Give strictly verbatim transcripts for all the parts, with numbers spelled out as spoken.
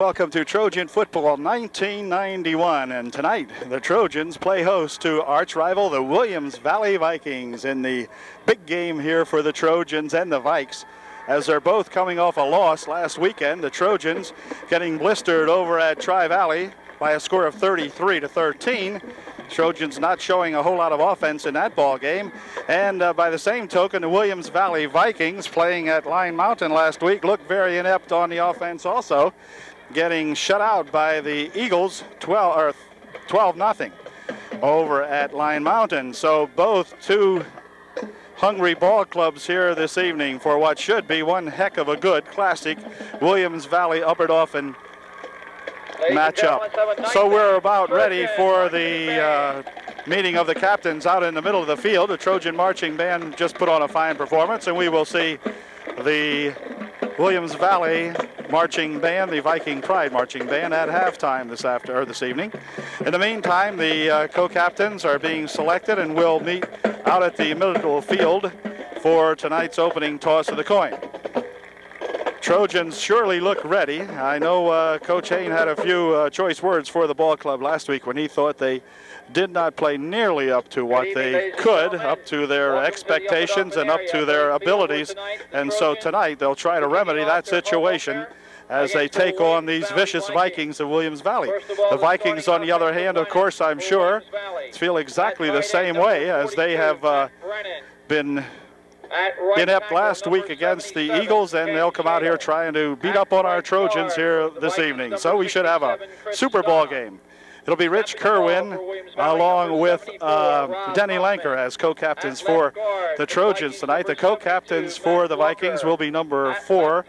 Welcome to Trojan Football nineteen ninety-one, and tonight the Trojans play host to arch rival the Williams Valley Vikings in the big game here for the Trojans and the Vikes, as they're both coming off a loss last weekend. The Trojans getting blistered over at Tri-Valley by a score of thirty-three to thirteen. Trojans not showing a whole lot of offense in that ball game. And uh, by the same token, the Williams Valley Vikings, playing at Line Mountain last week, looked very inept on the offense also, getting shut out by the Eagles twelve or twelve nothing over at Line Mountain. So both two hungry ball clubs here this evening for what should be one heck of a good classic Williams Valley Upper Dauphin matchup. So we're about ready for the uh, meeting of the captains out in the middle of the field. The Trojan marching band just put on a fine performance, and we will see the Williams Valley marching band, the Viking Pride marching band, at halftime this after or this evening. In the meantime, the uh, co-captains are being selected, and we'll meet out at the middle of the field for tonight's opening toss of the coin. Trojans surely look ready. I know uh, Coach Hain had a few uh, choice words for the ball club last week when he thought they did not play nearly up to what they could, up to their expectations and up to their abilities. And so tonight they'll try to remedy that situation as they take on these vicious Vikings of Williams Valley. The Vikings, on the other hand, of course, I'm sure, feel exactly the same way, as they have uh, been inept last week against the Eagles, and they'll come out here trying to beat up on our Trojans here this evening. So we should have a Super Bowl game. It'll be Rich Kerwin along with uh, Denny Lanker as co-captains for the Trojans tonight. The co-captains for the Vikings will be number four,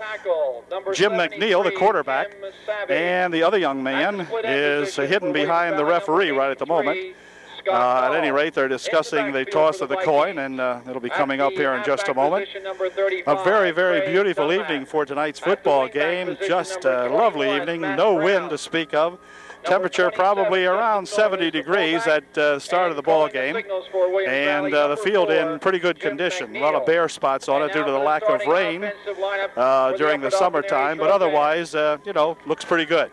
Jim McNeil, the quarterback, and the other young man is hidden behind the referee right at the moment. Uh, at any rate, they're discussing the toss of the coin, and uh, it'll be coming up here in just a moment. A very, very beautiful evening for tonight's football game. Just a lovely evening. No wind to speak of. Temperature probably around seventy degrees at the uh, start of the ball game, and uh, the field in pretty good condition. A lot of bare spots on it due to the lack of rain uh, during the summertime, but otherwise, uh, you know, looks pretty good.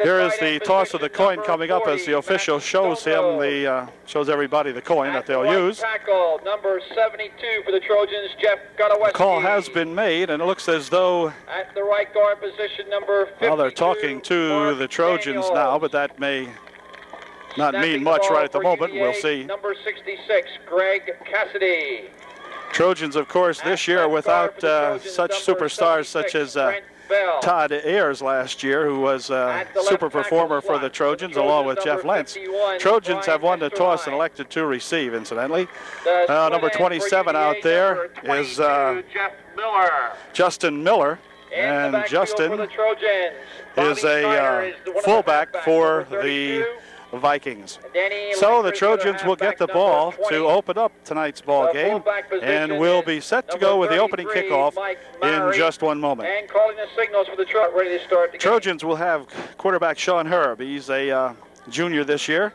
Here is the toss of the coin coming up as the official shows him the uh, shows everybody the coin that they'll use. Tackle number seventy-two for the Trojans, Jeff Gotoweski. The call has been made, and it looks as though at the right guard position number fifty-two. Well, they're talking to the Trojans now, but that may not mean much right at the moment. We'll see. Number sixty-six, Greg Cassidy. Trojans, of course, this year without uh, such superstars such as uh, Todd Ayers last year, who was a super performer for the Trojans, along with Jeff Lentz. Trojans have won the toss and elected to receive, incidentally. Uh, number twenty-seven out there is uh, Justin Miller. And Justin is a uh, fullback for the Vikings. So the Trojans will get the ball to open up tonight's ball game, and will be set to go with the opening kickoff in just one moment. And calling the signals for the truck ready to start the game. Trojans will have quarterback Sean Herb. He's a uh, junior this year.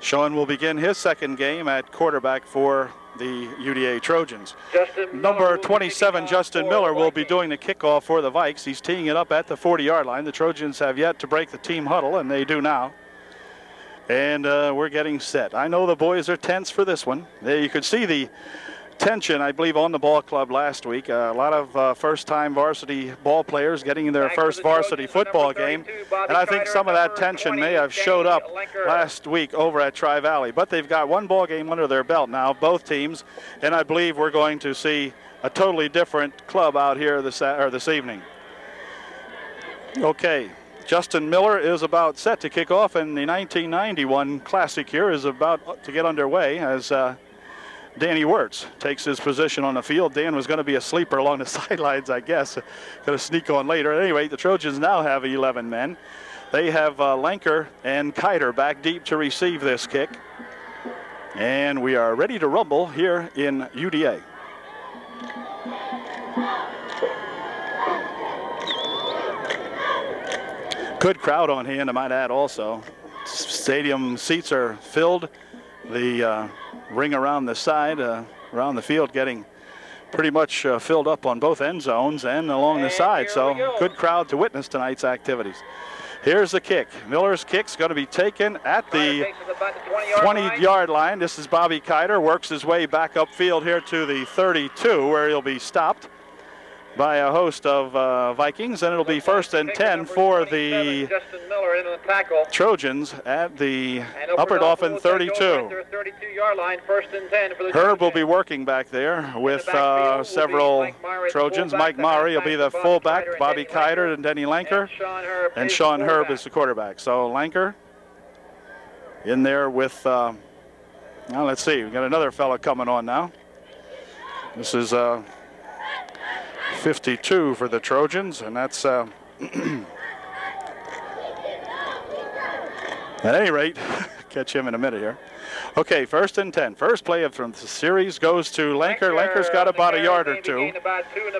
Sean will begin his second game at quarterback for the U D A Trojans. Number twenty-seven, Justin Miller, will be doing the kickoff for the Vikes. He's teeing it up at the forty-yard line. The Trojans have yet to break the team huddle, and they do now. And uh, we're getting set. I know the boys are tense for this one. There you could see the tension, I believe, on the ball club last week. Uh, a lot of uh, first-time varsity ball players getting their first varsity football game. And I think some of that tension may have showed up last week over at Tri-Valley. But they've got one ball game under their belt now, both teams. And I believe we're going to see a totally different club out here this, or this evening. Okay. Justin Miller is about set to kick off, and the nineteen ninety-one Classic here is about to get underway as uh, Danny Wirtz takes his position on the field. Dan was going to be a sleeper along the sidelines, I guess. Going to sneak on later. At any rate, the Trojans now have eleven men. They have uh, Lanker and Kyder back deep to receive this kick. And we are ready to rumble here in U D A. Good crowd on hand, I might add also. Stadium seats are filled. The uh, ring around the side, uh, around the field, getting pretty much uh, filled up on both end zones and along and the side. So go. Good crowd to witness tonight's activities. Here's the kick. Miller's kick's going to be taken at the twenty-yard line. This is Bobby Kyder. Works his way back upfield here to the thirty-two, where he'll be stopped by a host of uh, Vikings. And it'll be first and ten for the Trojans at the Upper Dauphin thirty-two. Herb will be working back there with uh, several Trojans. Mike Mowry will be the fullback, Bobby Kyder and Denny Lanker. And Sean Herb is the quarterback. So Lanker in there with, uh, now let's see, we've got another fellow coming on now. This is uh, fifty-two for the Trojans, and that's uh, at any rate, catch him in a minute here. Okay, first and ten. First play from the series goes to Lanker. Lanker's got about a yard or two.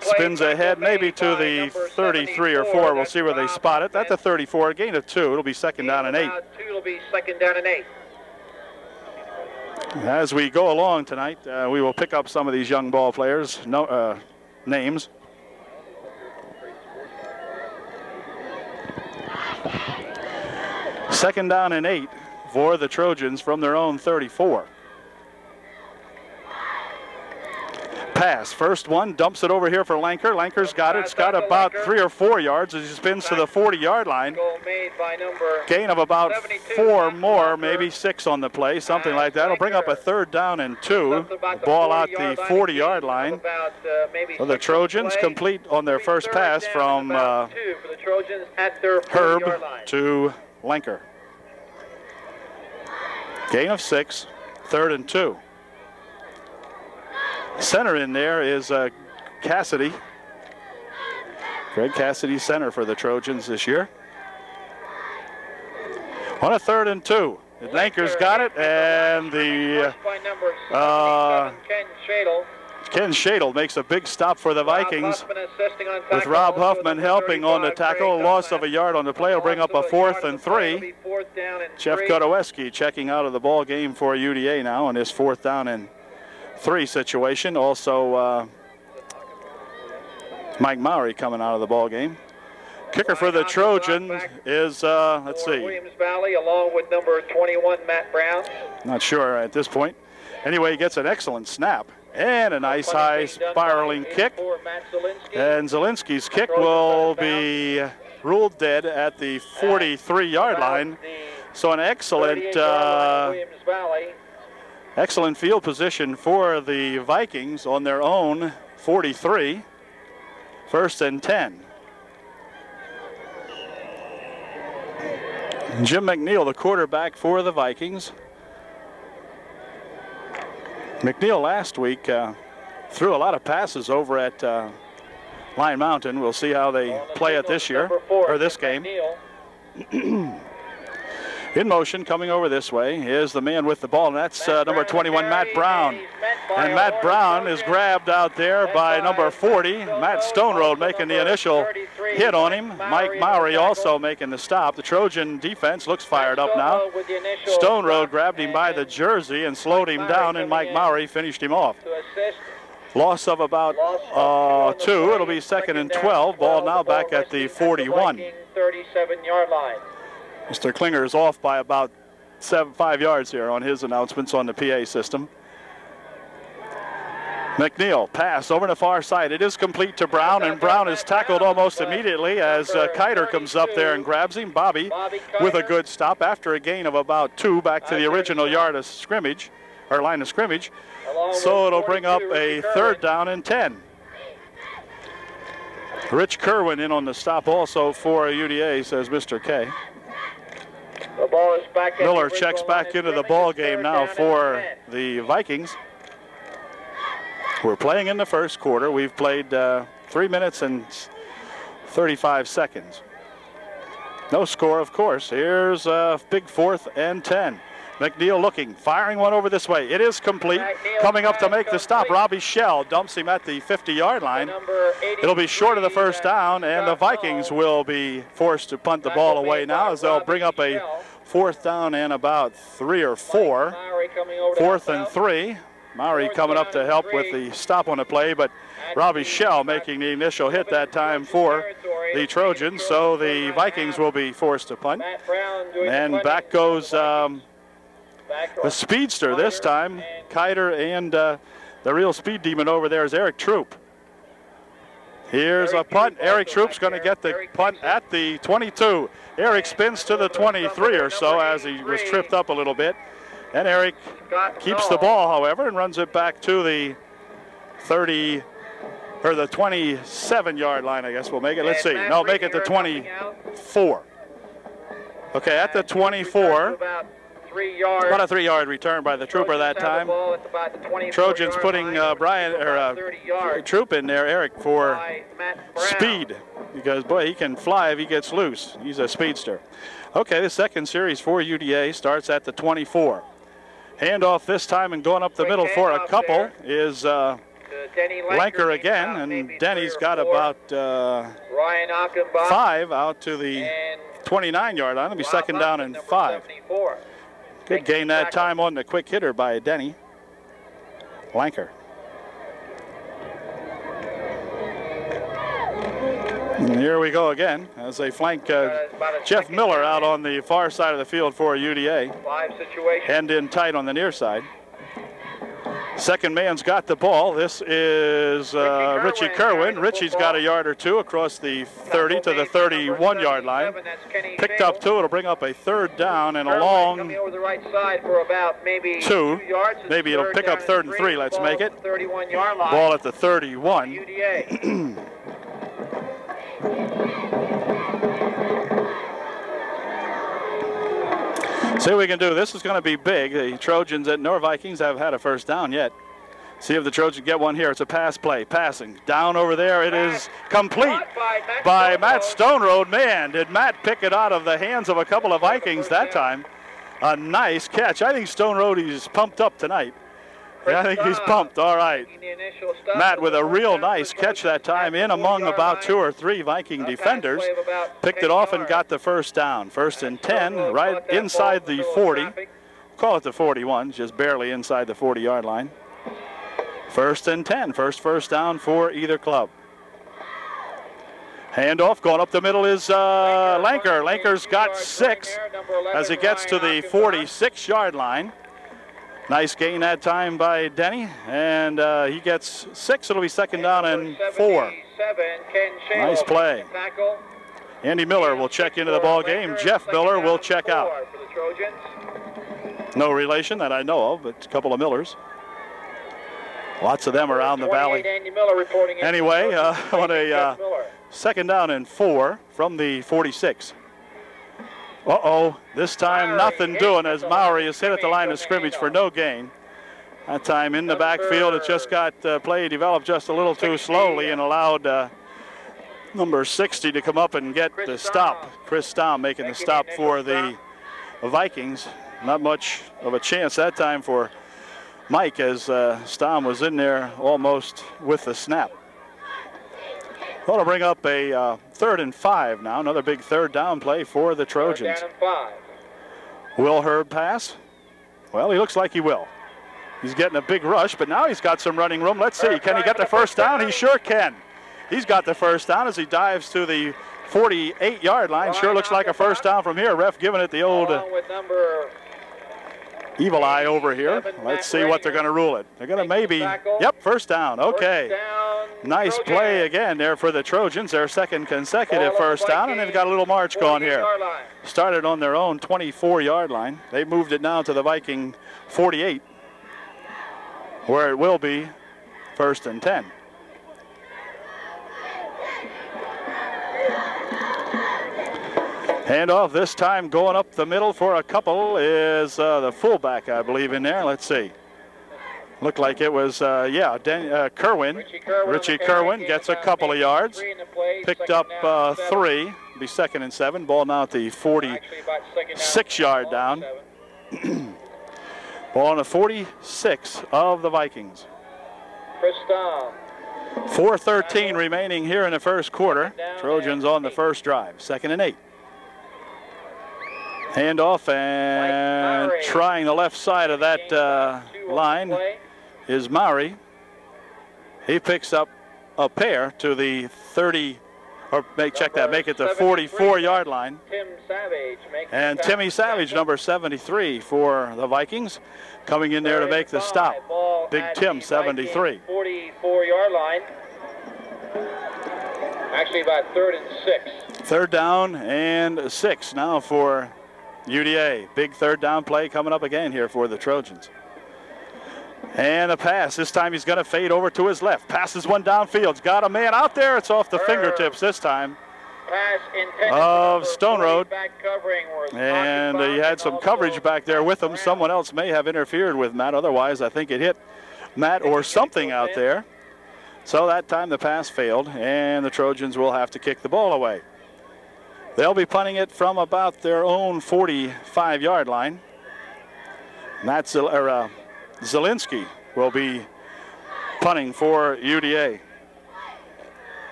Spins ahead, maybe to the thirty-three or four. We'll see where they spot it. At the thirty-four, a gain of two. It'll be second down and eight. It'll be second down and eight. As we go along tonight, uh, we will pick up some of these young ball players. No. Uh, names. Second down and eight for the Trojans from their own thirty-four. Pass, first one, dumps it over here for Lanker. Lanker's got it. It's got about three or four yards as he spins to the forty-yard line. Gain of about four more, maybe six on the play, something like that. It'll bring up a third down and two. Ball out the forty-yard line. So the Trojans complete on their first pass from uh, Herb to Lanker. Gain of six, third and two. Center in there is uh, Cassidy. Greg Cassidy, center for the Trojans this year. On a third and two. Lanker's got it, and the uh, Ken Shadle makes a big stop for the Vikings with Rob Huffman helping on the tackle. A loss of a yard on the play will bring up a fourth and three. Jeff Gotoweski checking out of the ball game for U D A now on his fourth down and three situation. Also uh, Mike Mowry coming out of the ball game. Kicker for the Trojans is uh, let's see, Williams Valley, along with number twenty-one Matt Brown. Not sure at this point. Anyway, he gets an excellent snap and a nice high spiraling kick. And Zielinski's kick will be ruled dead at the forty-three-yard line. So an excellent. Uh, Excellent field position for the Vikings on their own forty-three, first and ten. Jim McNeil, the quarterback for the Vikings. McNeil last week uh, threw a lot of passes over at uh, Line Mountain. We'll see how they play it this year, or this game. In motion, coming over this way, is the man with the ball, and that's uh, number twenty-one, Matt Brown. And Matt Brown is grabbed out there by number forty, Matt Stoneroad, making the initial hit on him. Mike Mowry also making the stop. The Trojan defense looks fired up now. Stoneroad grabbed him by the jersey and slowed him down, and Mike Mowry finished him off. Loss of about uh, two. It'll be second and twelve. Ball now back at the forty-one. thirty-seven-yard line. Mister Klinger is off by about seven, five yards here on his announcements on the P A system. McNeil, pass over the far side. It is complete to Brown, and Brown is tackled almost immediately as uh, Kyder comes up there and grabs him. Bobby with a good stop after a gain of about two, back to the original yard of scrimmage, or line of scrimmage. So it'll bring up a third down and ten. Rich Kerwin in on the stop also for U D A, says Mister K. The ball is back. Miller checks back into the ball game now for the Vikings. We're playing in the first quarter. We've played uh, three minutes and thirty-five seconds. No score, of course. Here's a big fourth and ten. McNeil looking, firing one over this way. It is complete. Coming up to make the stop, Robbie Shell dumps him at the fifty-yard line. It'll be short of the first down, and the Vikings will be forced to punt the ball away now as they'll bring up a fourth down and about three or four. Fourth and three. Mowry coming up to help with the stop on the play, but Robbie Shell making the initial hit that time for the Trojans, so the Vikings will be forced to punt. And back goes um, the speedster this time, Kyder, and uh, the real speed demon over there is Eric Troop. Here's a punt. Eric Troop's going to get the punt at the twenty-two. Eric spins to the twenty-three or so as he was tripped up a little bit. And Eric keeps the ball, however, and runs it back to the thirty, or the twenty-seven-yard line, I guess we'll make it. Let's see. No, make it the twenty-four. Okay, at the twenty-four. About a three-yard return by the Trooper that time. Trojans putting uh, Brian or uh, Troop in there, Eric, for speed. Because, boy, he can fly if he gets loose. He's a speedster. Okay, the second series for U D A starts at the twenty-four. Handoff this time and going up the middle for a couple is uh, Lanker again, and Denny's got about uh, five out to the twenty-nine-yard line. It'll be second down and five. Good gain that time on the quick hitter by Denny Lanker. And here we go again as they flank uh, Jeff Miller out on the far side of the field for U D A. Hand in tight on the near side. Second man's got the ball. This is uh, Richie Kerwin. Richie's got a yard or two across the thirty to the thirty-one-yard line. Picked up two. It'll bring up a third down and a long two. Maybe it'll pick up third and three. Let's make it. Ball at the thirty-one. See what we can do. This is going to be big. The Trojans at North Vikings have had a first down yet. See if the Trojans get one here. It's a pass play. Passing. Down over there. It is complete by Matt Stoneroad. Man, did Matt pick it out of the hands of a couple of Vikings that time. A nice catch. I think Stoneroad is pumped up tonight. Yeah, I think he's pumped. All right. Matt with a real nice catch that time in among about two or three Viking defenders. Picked it off and got the first down. First and ten, right inside the forty. Call it the forty-one, just barely inside the forty-yard line. First and ten, first first down for either club. Handoff going up the middle is uh, Lanker. Lanker's got six as he gets to the forty-six-yard line. Nice gain that time by Denny, and uh, he gets six. It'll be second down and four. Nice play. Andy Miller will check into the ball game. Jeff Miller will check out. No relation that I know of, but a couple of Millers. Lots of them around the valley. Anyway, uh, on a uh, second down and four from the forty-six. Uh-oh, this time nothing doing as Mowry is hit at the line of scrimmage for no gain. That time in the backfield, it just got uh, play developed just a little too slowly and allowed uh, number sixty to come up and get the stop. Chris Staum making the stop for the Vikings. Not much of a chance that time for Mike as uh, Staum was in there almost with the snap. Well, to bring up a uh, third and five now. Another big third down play for the Trojans. Will Herb pass? Well, he looks like he will. He's getting a big rush, but now he's got some running room. Let's see. Can he get the first down? He sure can. He's got the first down as he dives to the forty-eight-yard line. Sure looks like a first down from here. Ref giving it the old uh, evil eye over here. Let's see what they're going to rule it. They're going to maybe, yep, first down. Okay. Nice play again there for the Trojans, their second consecutive first down, and they've got a little march going here. Started on their own twenty-four-yard line. They moved it now to the Viking forty-eight, where it will be first and ten. Handoff this time going up the middle for a couple is uh, the fullback, I believe, in there. Let's see. Looked like it was, uh, yeah, Den uh, Kerwin. Richie Kerwin, Richie Kerwin gets a couple of yards. Picked up uh, three. It'll be second and seven. Ball now at the forty-six-yard down. Ball on the forty-six of the Vikings. four thirteen remaining here in the first quarter. Trojans on the first drive. Second and eight. Handoff and trying the left side of that uh, line is Mowry. He picks up a pair to the thirty, or make, check that, make it the forty-four-yard line. Tim Savage makes and Timmy Savage, number seventy-three for the Vikings, coming in there to make the stop. Big Tim, seventy-three. forty-four-yard line. Actually, about third and six. Third down and six now for U D A. Big third down play coming up again here for the Trojans. And a pass. This time he's going to fade over to his left. Passes one downfield. Got a man out there. It's off the fingertips this time of Stoneroad. And he had some coverage back there with him. Someone else may have interfered with Matt. Otherwise, I think it hit Matt or something out there. So that time the pass failed, and the Trojans will have to kick the ball away. They'll be punting it from about their own forty-five-yard line. Matt Zil or, uh, Zielinski will be punting for U D A.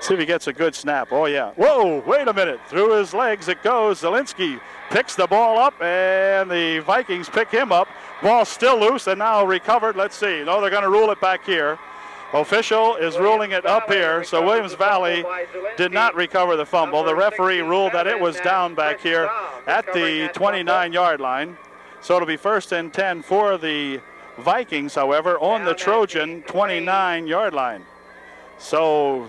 See if he gets a good snap. Oh, yeah. Whoa, wait a minute. Through his legs it goes. Zielinski picks the ball up, and the Vikings pick him up. Ball still loose and now recovered. Let's see. No, they're going to rule it back here. Official is ruling it up here, so Williams Valley did not recover the fumble. The referee ruled that it was down back here at the twenty-nine-yard line. So it'll be first and ten for the Vikings, however, on the Trojan twenty-nine-yard line. So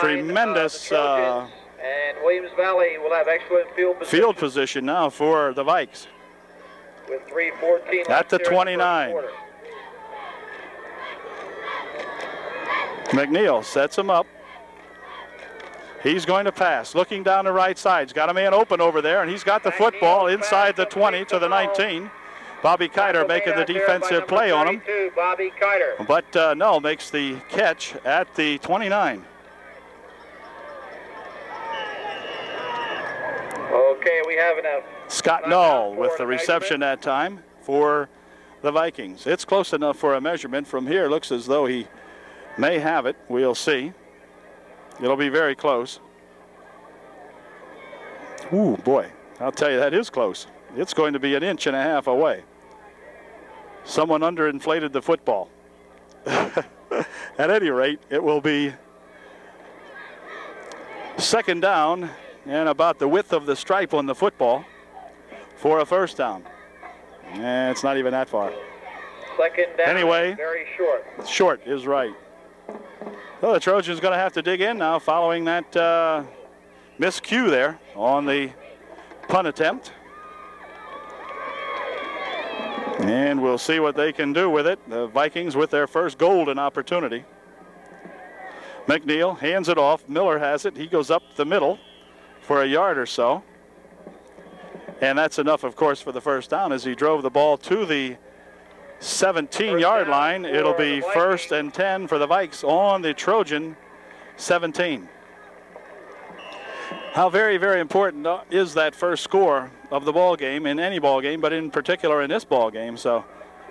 tremendous uh, and Williams Valley will have excellent field position now for the Vikes. With three fourteen at the twenty-nine. McNeil sets him up. He's going to pass. Looking down the right side. He's got a man open over there, and he's got the football inside the twenty to the nineteen. Bobby Kyder making the defensive play on him. Bobby Kyder. But uh, Null makes the catch at the twenty-nine. Okay, we have enough. Scott Null with the reception that time for the Vikings. It's close enough for a measurement. From here, looks as though he may have it. We'll see. It'll be very close. Ooh, boy. I'll tell you, that is close. It's going to be an inch and a half away. Someone underinflated the football. At any rate, it will be second down and about the width of the stripe on the football for a first down. And it's not even that far. Second down, anyway, very short. Short is right. So the Trojans going to have to dig in now following that uh, miscue there on the punt attempt. And we'll see what they can do with it. The Vikings with their first golden opportunity. McNeil hands it off. Miller has it. He goes up the middle for a yard or so. And that's enough, of course, for the first down as he drove the ball to the seventeen-yard line. It'll be first and ten for the Vikes on the Trojan seventeen. How very, very important is that first score of the ball game in any ball game, but in particular in this ball game. So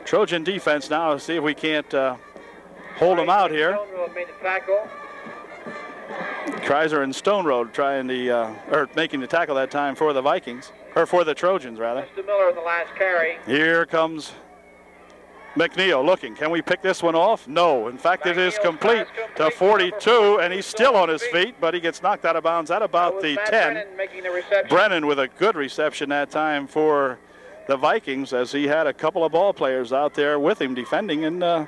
Trojan defense now, see if we can't uh, hold them out here. Kreiser and Stoneroad trying the uh, or making the tackle that time for the Vikings, or for the Trojans rather. Justin Miller on the last carry. Here comes McNeil looking. Can we pick this one off? No. In fact, it is complete to forty-two, and he's still on his feet, but he gets knocked out of bounds at about the ten. Brennan with a good reception that time for the Vikings, as he had a couple of ball players out there with him defending, and uh,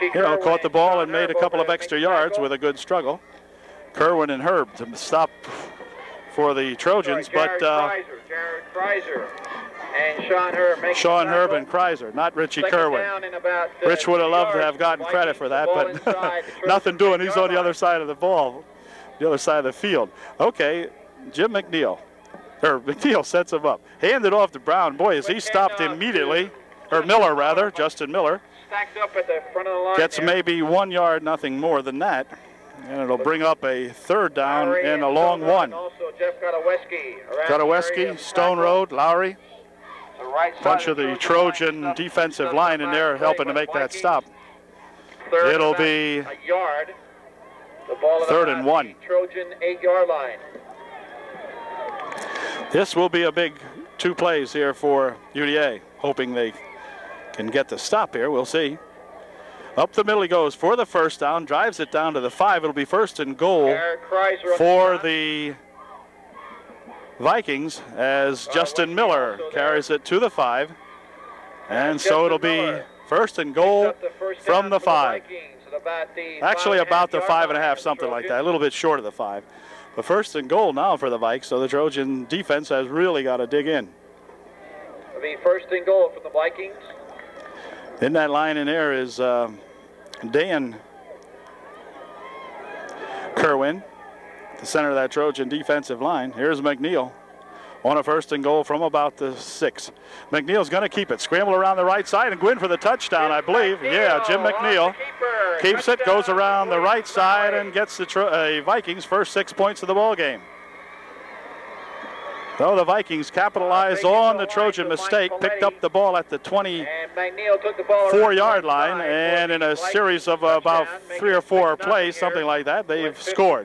you know, caught the ball and made a couple of extra yards with a good struggle. Kerwin and Herb to stop for the Trojans, but uh, Jared Kreiser and Sean Herb. Sean Herb and Kreiser, not Richie Kerwin. About, uh, Rich would have loved to have gotten credit for that, but nothing doing. He's on the other side of the ball, the other side of the field. Okay, Jim McNeil, or McNeil sets him up. Handed off to Brown. Boy, is he stopped immediately, or Miller rather, Justin Miller. Stacked up at the front of the line. Gets maybe one yard, nothing more than that. And it'll bring up a third down and a long one. Also Jeff Gotoweski, Stoneroad, Lowry. Bunch of the Trojan defensive line in there helping to make that stop. It'll be third and one. Trojan eight-yard line. This will be a big two plays here for U D A, hoping they can get the stop here. We'll see. Up the middle he goes for the first down, drives it down to the five. It'll be first and goal for the Vikings as Justin Miller carries it to the five. And so it'll be first and goal from the five. Actually about the five and a half, something like that, a little bit short of the five. But first and goal now for the Vikes, so the Trojan defense has really got to dig in. It'll be first and goal from the Vikings. In that line in there is uh, Dan Kerwin, the center of that Trojan defensive line. Here's McNeil on a first and goal from about the six. McNeil's going to keep it. Scramble around the right side and go in for the touchdown, I believe. Yeah, Jim McNeil keeps it, goes around the right side and gets the tro uh, Vikings' first six points of the ball game. Though the Vikings capitalized on the Trojan mistake, picked up the ball at the twenty-four yard line, and in a series of about three or four plays, something like that, they've scored.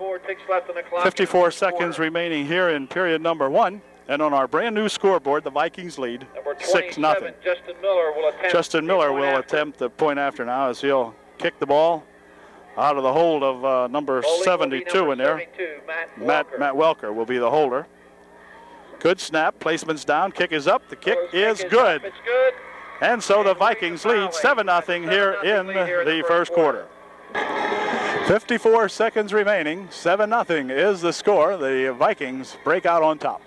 fifty-four seconds remaining here in period number one. And on our brand new scoreboard, the Vikings lead six nothing. Justin Miller will attempt, Justin Miller will attempt the point after now as he'll kick the ball out of the hold of uh, number seventy-two in there. Matt Welker will be the holder. Good snap, placement's down, kick is up, the kick is good. And so the Vikings lead seven nothing here in the first quarter. fifty-four seconds remaining, seven nothing is the score. The Vikings break out on top.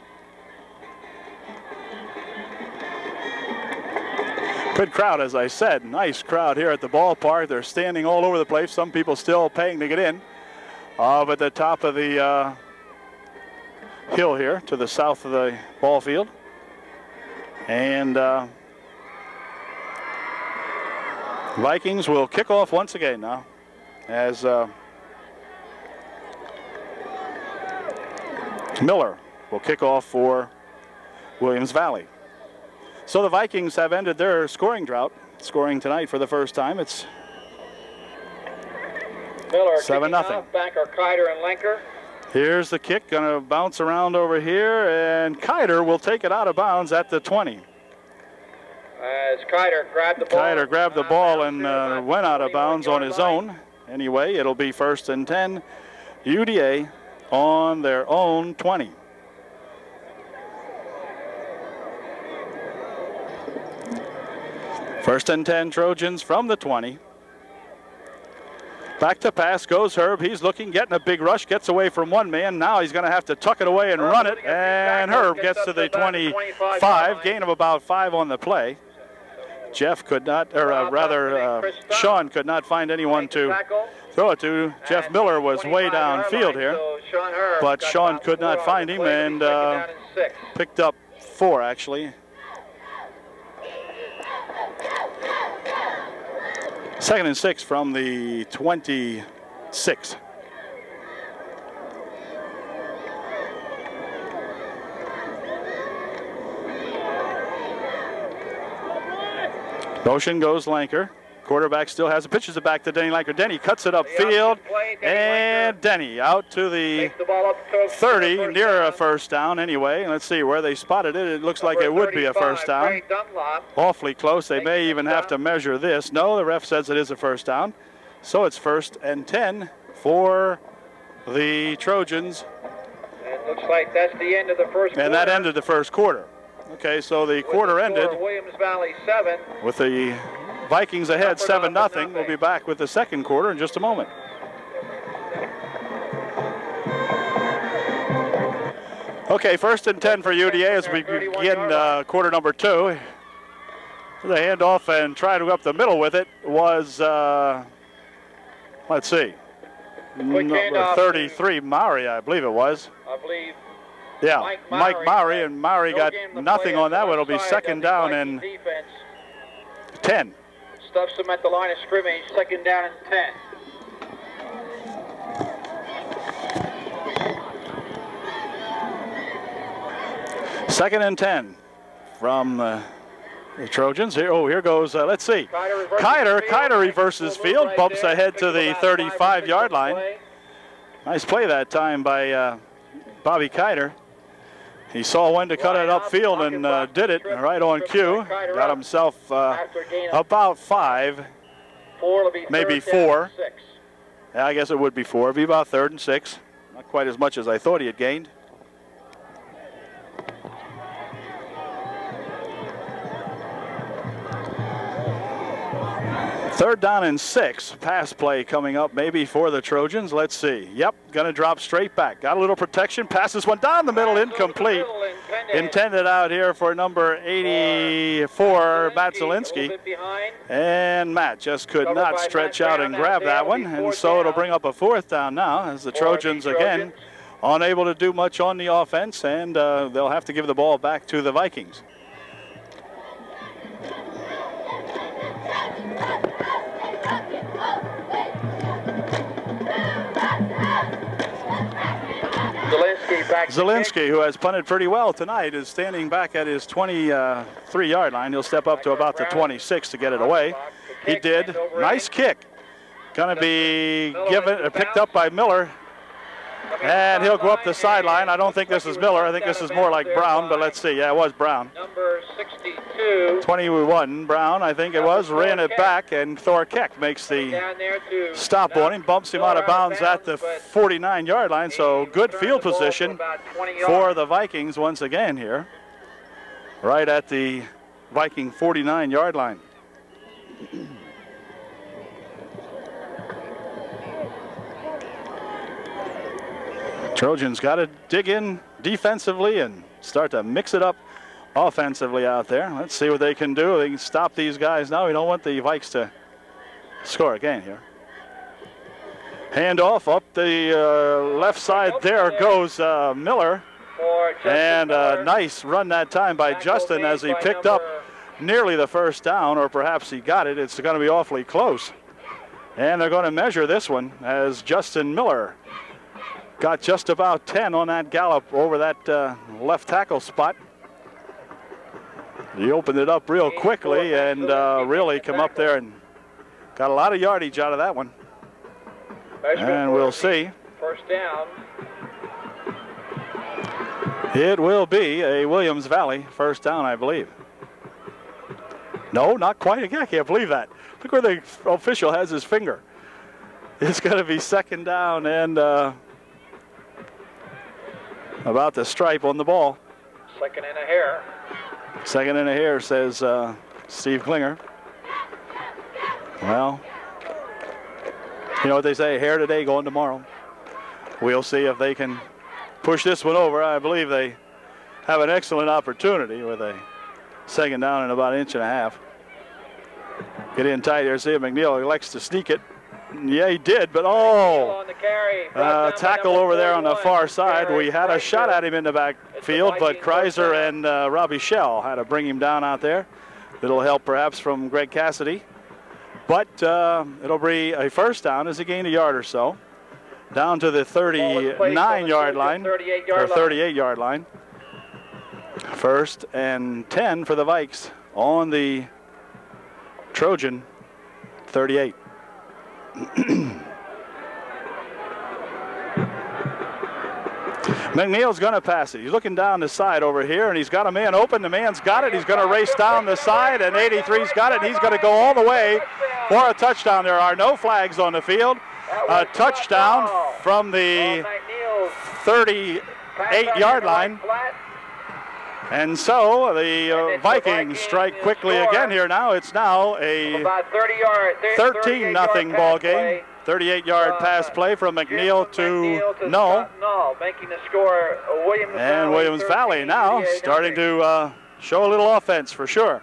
Good crowd, as I said. Nice crowd here at the ballpark. They're standing all over the place. Some people still paying to get in. Up at the top of the uh, hill here to the south of the ball field. And uh, Vikings will kick off once again now as uh, Miller will kick off for Williams Valley. So the Vikings have ended their scoring drought, scoring tonight for the first time. It's seven nothing. Back are Kyder and Lanker. Here's the kick, going to bounce around over here, and Kyder will take it out of bounds at the twenty. As Kyder grabbed the ball. Kyder grabbed the ball and uh, went out of bounds on his own. Anyway, it'll be first and ten. U D A on their own twenty. First and ten Trojans from the twenty. Back to pass goes Herb. He's looking, getting a big rush, gets away from one man. Now he's going to have to tuck it away and Herb run it. And Herb gets, gets to the twenty-five, gain of about five on the play. Jeff could not, or uh, rather, uh, Sean could not find anyone to throw it to. Jeff Miller was way downfield here, but Sean could not find him and uh, picked up four actually. Second and six from the twenty-six. Motion goes Lanker. Quarterback still has it. Pitches it back to Denny Lanker. Denny cuts it upfield, and Denny out to the thirty, near a first down anyway. And let's see where they spotted it. It looks like it would be a first down. Awfully close. They may even have to measure this. No, the ref says it is a first down. So it's first and ten for the Trojans. It looks like that's the end of the first quarter. And that ended the first quarter. Okay, so the quarter ended with the Vikings ahead seven nothing. We'll be back with the second quarter in just a moment. Okay, first and ten for U D A as we begin uh, quarter number two. The handoff and try to go up the middle with it was, uh, let's see, number thirty-three, Mowry, I believe it was. I believe. Yeah, Mike Mowry, Mike Mowry and Mowry got nothing on that one. It'll be second down and ten. Stuffs him at the line of scrimmage, second down and ten. Second and ten from uh, the Trojans. Here, oh, here goes, uh, let's see. Kyder, Kyder reverses field, bumps ahead to the thirty-five yard line. Nice play that time by uh, Bobby Kyder. He saw when to cut it upfield and uh, did it right on cue. Got himself uh, about five, maybe four. Yeah, I guess it would be four. It'd be about third and six. Not quite as much as I thought he had gained. Third down and six, pass play coming up maybe for the Trojans. Let's see. Yep, gonna drop straight back. Got a little protection, passes one down the middle, incomplete. Intended out here for number eighty-four, Matt Zielinski. And Matt just could not stretch out and grab that one. And so it'll bring up a fourth down now as the Trojans again unable to do much on the offense, and uh, they'll have to give the ball back to the Vikings. Zielinski, who has punted pretty well tonight, is standing back at his twenty-three yard line. He'll step up to about the twenty-six to get it away. He did. Nice kick. Going to be given, uh, picked up by Miller. And he'll go up the sideline. I don't think this is Miller. I think this is more like Brown, but let's see. Yeah, it was Brown. Number sixty-two. twenty-one, Brown, I think it was. Ran it back, and Thorkek makes the stop on him. Bumps him out of bounds at the forty-nine yard line, so good field position for the Vikings once again here. Right at the Viking forty-nine yard line. Trojans got to dig in defensively and start to mix it up offensively out there. Let's see what they can do. They can stop these guys now. We don't want the Vikes to score again here. Hand off up the uh, left side. There goes uh, Miller. And a nice run that time by Justin as he picked up nearly the first down, or perhaps he got it. It's going to be awfully close. And they're going to measure this one as Justin Miller got just about ten on that gallop over that uh, left tackle spot. He opened it up real quickly and uh, really come up there and got a lot of yardage out of that one. And we'll see. First down. It will be a Williams Valley first down, I believe. No, not quite again. I can't believe that. Look where the official has his finger. It's going to be second down and Uh, about the stripe on the ball. Second and a hair. Second and a hair, says uh, Steve Klinger. Well, you know what they say, hair today, going tomorrow. We'll see if they can push this one over. I believe they have an excellent opportunity with a second down and about an inch and a half. Get in tight here. See if McNeil elects to sneak it. Yeah, he did, but oh, uh, tackle over there on the far side. We had a shot at him in the backfield, but Kreiser and uh, Robbie Shell had to bring him down out there. Little help perhaps from Greg Cassidy, but uh, it'll be a first down as he gained a yard or so. Down to the thirty-nine yard line, or thirty-eight yard line. First and ten for the Vikes on the Trojan thirty-eight. McNeil's going to pass it. He's looking down the side over here, and he's got a man open. The man's got it. He's going to race down the side, and eighty-three's got it. And he's going to go all the way for a touchdown. There are no flags on the field. A touchdown from the thirty-eight yard line. And so the uh, Vikings strike quickly again here. Now it's now a thirteen nothing ball game. thirty-eight yard pass play from McNeil to Null. And Williams Valley now starting to uh, show a little offense for sure.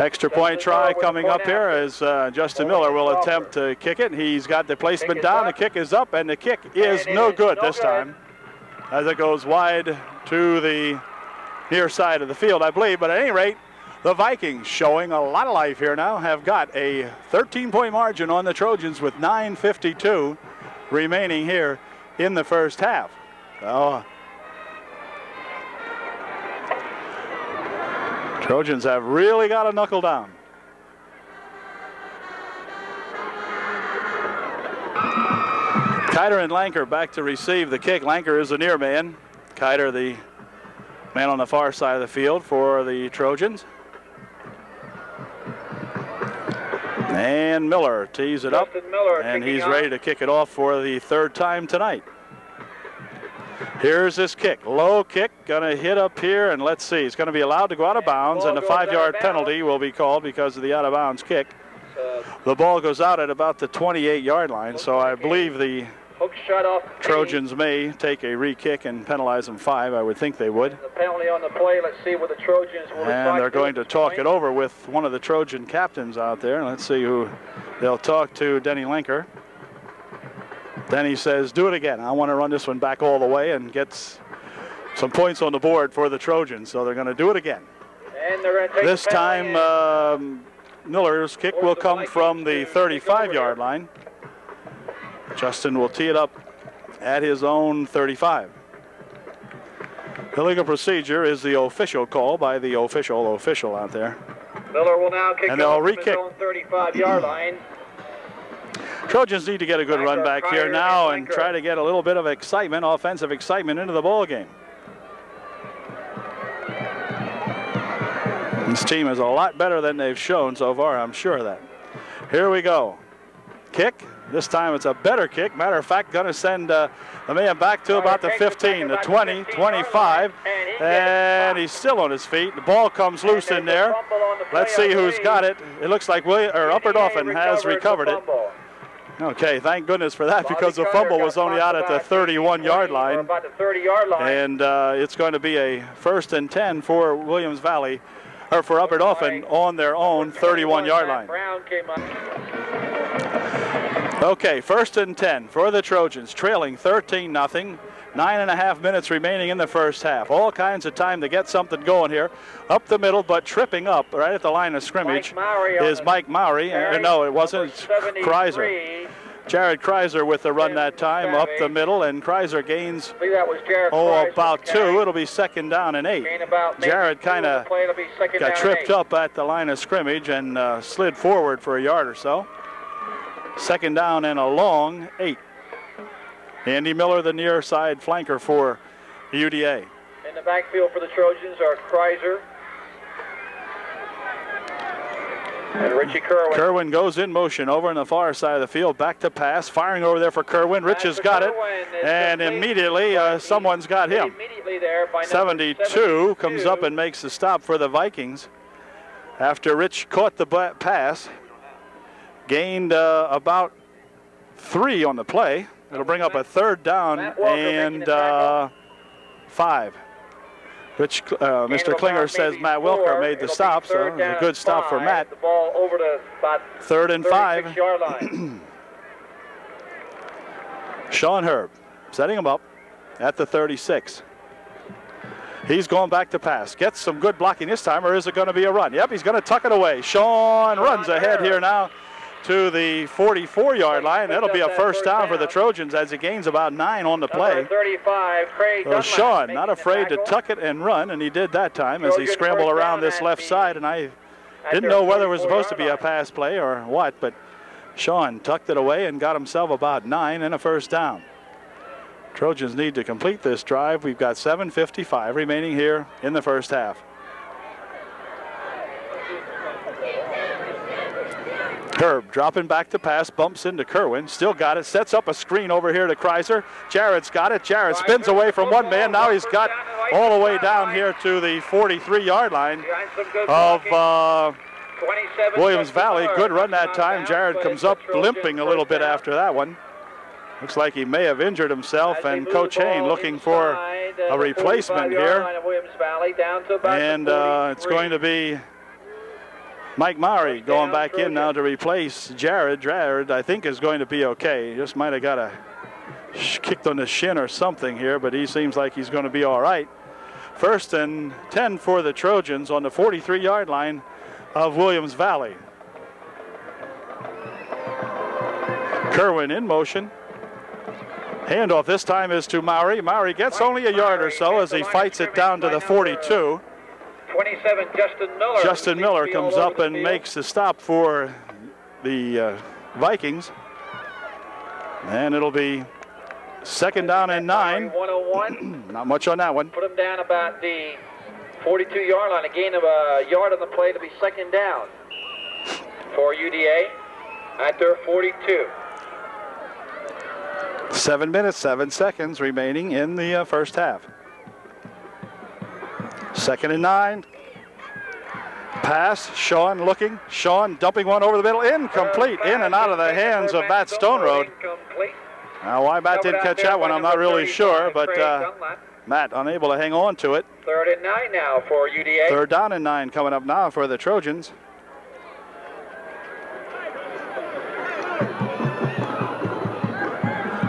Extra point try coming up here as uh, Justin Miller will attempt to kick it. He's got the placement down. The kick is up, and the kick is no good this time, as it goes wide to the near side of the field, I believe. But at any rate, the Vikings showing a lot of life here now, have got a thirteen point margin on the Trojans with nine fifty-two remaining here in the first half. Oh. Trojans have really got to knuckle down. Kyder and Lanker back to receive the kick. Lanker is the near man. Kyder, the man on the far side of the field for the Trojans. And Miller tees it up, and he's ready to kick it off for the third time tonight. Here's this kick, low kick, gonna hit up here, and let's see, it's gonna be allowed to go out of bounds, and a five-yard penalty will be called because of the out-of-bounds kick. The ball goes out at about the twenty-eight-yard line, so I believe the Trojans may take a re-kick and penalize them five. I would think they would. The penalty on the play. Let's see what the Trojans will. And they're going to talk it over with one of the Trojan captains out there. Let's see who they'll talk to. Denny Lanker. Denny says, "Do it again. I want to run this one back all the way and gets some points on the board for the Trojans." So they're going to do it again. And they're going to take this time. Um, Miller's kick will come from the thirty-five-yard line. Justin will tee it up at his own thirty-five. Illegal procedure is the official call by the official official out there. Miller will now kick and they'll re-kick. thirty-five-yard line. Trojans need to get a good run back here now and try to get a little bit of excitement, offensive excitement, into the ball game. This team is a lot better than they've shown so far, I'm sure of that. Here we go. Kick. This time it's a better kick. Matter of fact, going to send uh, the man back to about the fifteen, the twenty, twenty-five, and he's still on his feet. The ball comes loose in there. Let's see who's got it. It looks like William, or Upper Dauphin has recovered it. Okay, thank goodness for that, because the fumble was only out at the thirty-one-yard line. And uh, it's going to be a first and ten for Williams Valley, or for Upper Dauphin, on their own thirty-one-yard line. Okay, first and ten for the Trojans, trailing thirteen nothing. Nine and a half minutes remaining in the first half. All kinds of time to get something going here. Up the middle, but tripping up right at the line of scrimmage Mike is Mike Mowry. Uh, no, it wasn't Kreiser. Jared Kreiser with the run that time, up the middle, and Kreiser gains, oh, about two. It'll be second down and eight. Jared kind of got tripped up at the line of scrimmage and uh, slid forward for a yard or so. Second down and a long eight. Andy Miller, the near side flanker for U D A. In the backfield for the Trojans are Kreiser and Richie Kerwin. Kerwin goes in motion over on the far side of the field, back to pass, firing over there for Kerwin. Rich has got it, and immediately uh, someone's got him. seventy-two comes up and makes the stop for the Vikings after Rich caught the pass. Gained uh, about three on the play. It'll bring up a third down and uh, five. Which uh, Mister Klinger says Matt Welker made the stop, so it was a good stop for Matt. Third and five. Sean Herb setting him up at the thirty-six. He's going back to pass. Gets some good blocking this time, or is it going to be a run? Yep, he's going to tuck it away. Sean runs ahead here now to the forty-four-yard line. That'll be a first down for the Trojans as he gains about nine on the play. So Sean, not afraid to tuck it and run, and he did that time as he scrambled around this left side, and I didn't know whether it was supposed to be a pass play or what, but Sean tucked it away and got himself about nine and a first down. Trojans need to complete this drive. We've got seven fifty-five remaining here in the first half. Herb dropping back to pass, bumps into Kerwin, still got it, sets up a screen over here to Kreiser. Jared's got it. Jared spins away from one man. Now he's got all the way down here to the forty-three-yard line of uh, Williams Valley. Good run that time. Jared comes up limping a little bit after that one. Looks like he may have injured himself, and Coach Hain looking for a replacement here. And uh, it's going to be Mike Mowry going back in now to replace Jared. Jared, I think, is going to be okay. Just might have got a kicked on the shin or something here, but he seems like he's going to be all right. First and ten for the Trojans on the forty-three-yard line of Williams Valley. Kerwin in motion. Handoff this time is to Mowry. Mowry gets only a yard or so as he fights it down to the forty-two. twenty-seven, Justin Miller. Justin Miller comes up and makes the stop for the uh, Vikings. And it'll be Second down and nine. Not much on that one. Put them down about the forty-two yard line, a gain of a yard on the play to be second down for U D A at their forty-two. Seven minutes, seven seconds remaining in the uh, first half. Second and nine. Pass, Sean looking, Sean dumping one over the middle, incomplete, in and out of the hands of Matt Stoneroad. Now why Matt didn't catch that one, I'm not really sure, but uh, Matt unable to hang on to it. Third and nine now for U D A. Third down and nine coming up now for the Trojans.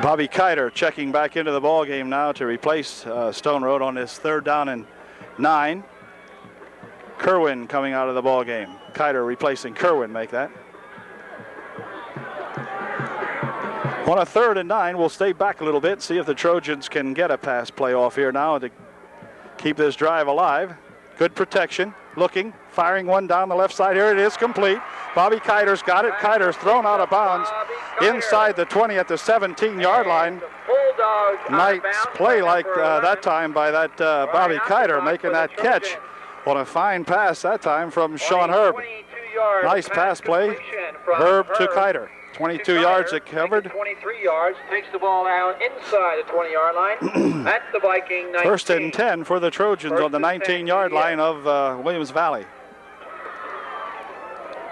Bobby Kyder checking back into the ball game now to replace uh, Stoneroad on this third down and nine. Kerwin coming out of the ball game. Kyder replacing Kerwin, make that. On a third and nine, we'll stay back a little bit, see if the Trojans can get a pass play off here now to keep this drive alive. Good protection, looking, firing one down the left side. Here it is, complete. Bobby Kyder's got it. Kyder's thrown out of bounds inside the twenty at the seventeen yard line. Nice play like uh, that time by that uh, Bobby Kyder, making that catch. On a fine pass that time from Sean Herb. Nice pass play. Herb to Kyder. twenty-two yards it covered. twenty-three yards. Takes the ball out inside the twenty yard line. That's the Viking nineteen. First and ten for the Trojans on the nineteen yard line of uh, Williams Valley.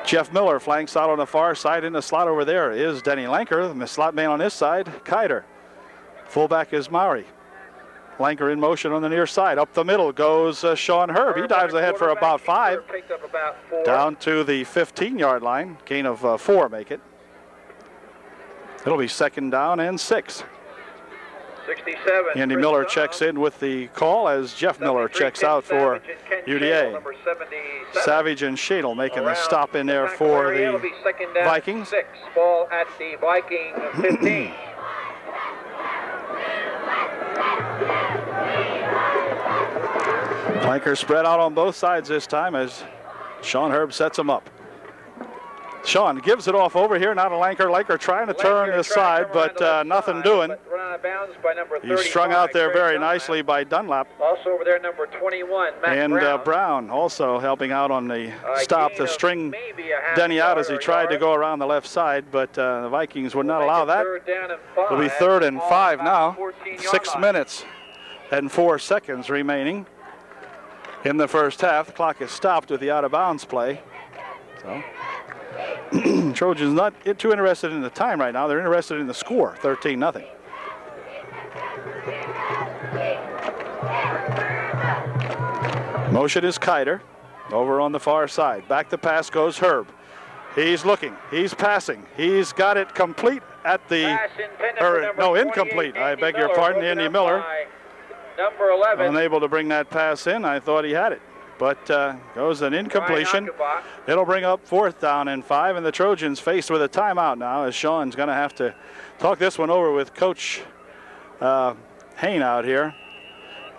Jeff Miller flanks out on the far side. In the slot over there is Denny Lanker. The slot man on this side, Kyder. Fullback is Mowry. Lanker in motion on the near side. Up the middle goes uh, Sean Herb. He dives ahead for about five. Down to the fifteen yard line. Gain of uh, four, make it. It'll be second down and six. sixty-seven. Andy Miller checks in with the call as Jeff Miller checks out for U D A. Savage and Shadle making the stop in there for the Vikings. Six ball at the Viking fifteen. Lanker spread out on both sides this time as Sean Herb sets him up. Sean gives it off over here, now to Lanker. Lanker trying to Lanker turn this side, to but uh, nothing side, doing. But run out of bounds by number He's strung out there very Dunlap. nicely by Dunlap. Also over there, number twenty-one, Matt and Brown. Uh, Brown also helping out on the uh, stop to string Denny out as he tried yard. to go around the left side, but uh, the Vikings would we'll not allow that. It'll be third and five now. Six minutes and four seconds remaining in the first half. The clock is stopped with the out of bounds play. So. Trojans not too interested in the time right now. They're interested in the score, thirteen nothing. Motion is Kyder over on the far side. Back the pass goes Herb. He's looking. He's passing. He's got it complete at the, or no, incomplete. I beg your pardon, Andy Miller. Number eleven. Unable to bring that pass in. I thought he had it. But uh, goes an incompletion. It'll bring up fourth down and five, and the Trojans faced with a timeout now as Sean's going to have to talk this one over with Coach uh, Hain out here.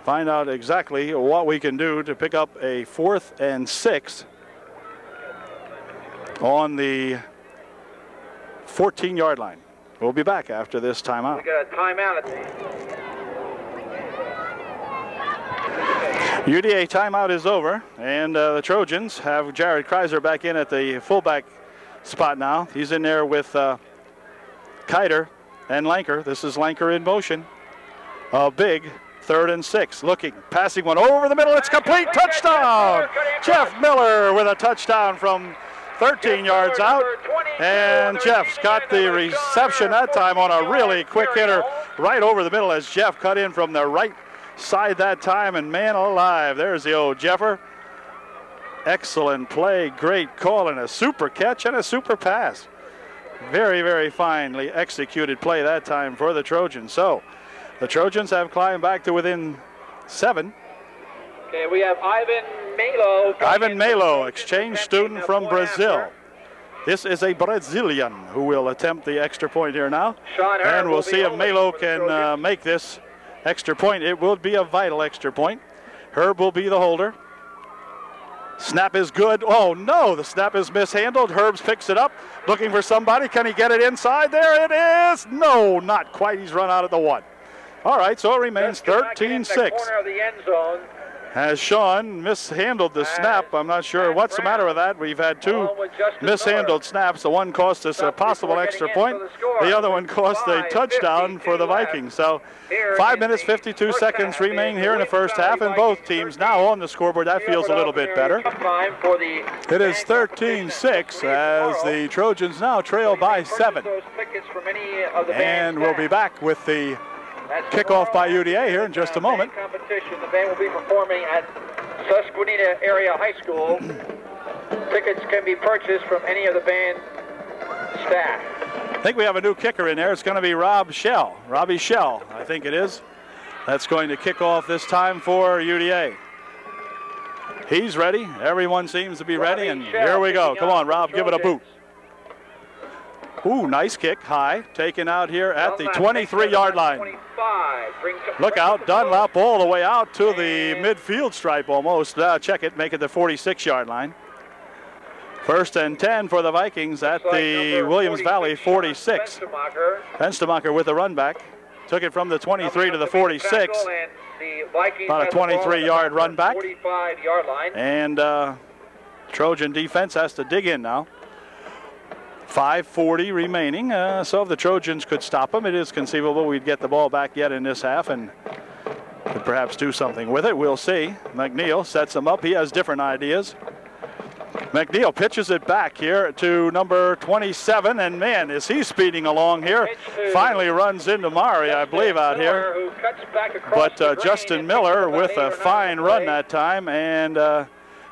Find out exactly what we can do to pick up a fourth and six on the fourteen yard line. We'll be back after this timeout. We got a timeout at the U D A timeout is over, and uh, the Trojans have Jared Kreiser back in at the fullback spot now. He's in there with uh, Kyder and Lanker. This is Lanker in motion. A big third and six. Looking, passing one over the middle. It's complete. Touchdown! Jeff Miller with a touchdown from thirteen yards out, and Jeff's got the reception that time on a really quick hitter right over the middle as Jeff cut in from the right side that time, and man alive, there's the old Jeffer. Excellent play, great call, and a super catch and a super pass. Very, very finely executed play that time for the Trojans. So the Trojans have climbed back to within seven. Okay, we have Ivan Melo. Ivan Melo, exchange student from Brazil. This is a Brazilian who will attempt the extra point here now. And we'll see if Melo can uh, make this extra point. It will be a vital extra point. Herb will be the holder. Snap is good. Oh no, the snap is mishandled. Herbs picks it up, looking for somebody. Can he get it inside? There it is. No, not quite. He's run out of the one. All right, so it remains thirteen six. As Sean mishandled the snap, I'm not sure what's the matter with that. We've had two mishandled snaps. The one cost us a possible extra point. The other one cost a touchdown for the Vikings. So five minutes, fifty-two seconds remain here in the first half, and both teams now on the scoreboard. That feels a little bit better. It is thirteen six as the Trojans now trail by seven. And we'll be back with the kickoff by U D A here in just a moment. Competition. The band will be performing at Susquehanna Area High School. Tickets can be purchased from any of the band staff. I think we have a new kicker in there. It's going to be Rob Shell. Robbie Shell, I think it is. That's going to kick off this time for U D A. He's ready. Everyone seems to be ready, and here we go. Come on, Rob, give it a boot. Ooh, nice kick, high, taken out here at the twenty-three yard line. Look out, Dunlap all the way out to the midfield stripe almost. Uh, check it, make it the forty-six yard line. First and ten for the Vikings at the Williams Valley forty-six. Fenstermacher with a run back. Took it from the twenty-three to the forty-six. About a twenty-three yard run back. And uh, Trojan defense has to dig in now. five forty remaining, uh, so if the Trojans could stop them, it is conceivable we'd get the ball back yet in this half and could perhaps do something with it. We'll see. McNeil sets him up. He has different ideas. McNeil pitches it back here to number twenty-seven, and man, is he speeding along here. Finally runs into Murray, I believe, out here. But uh, Justin Miller with a fine run that time, and uh,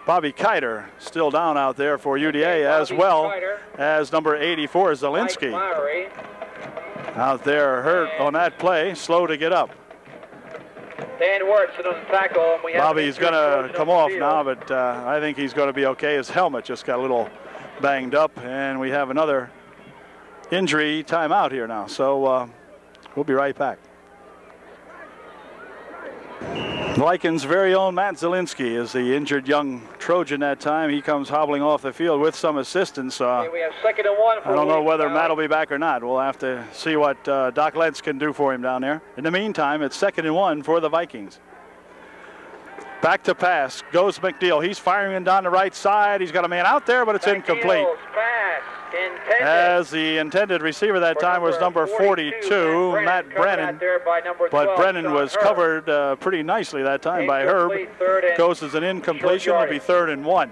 Bobby Kyder still down out there for U D A, as well as number eighty-four, Zielinski. Out there hurt on that play, slow to get up. Bobby's going to come off now, but uh, I think he's going to be okay. His helmet just got a little banged up, and we have another injury timeout here now. So uh, we'll be right back. Lycan's very own Matt Zielinski is the injured young Trojan that time. He comes hobbling off the field with some assistance. Uh, okay, we have second and one for I don't know whether now. Matt will be back or not. We'll have to see what uh, Doc Lentz can do for him down there. In the meantime, it's second and one for the Vikings. Back to pass. Goes McNeil. He's firing in down the right side. He's got a man out there, but it's McNeil's incomplete. Pass intended. As the intended receiver that time was number forty-two, Matt Brennan. But Brennan was covered uh, pretty nicely that time by Herb. Goes as an incompletion. It'll be third and one.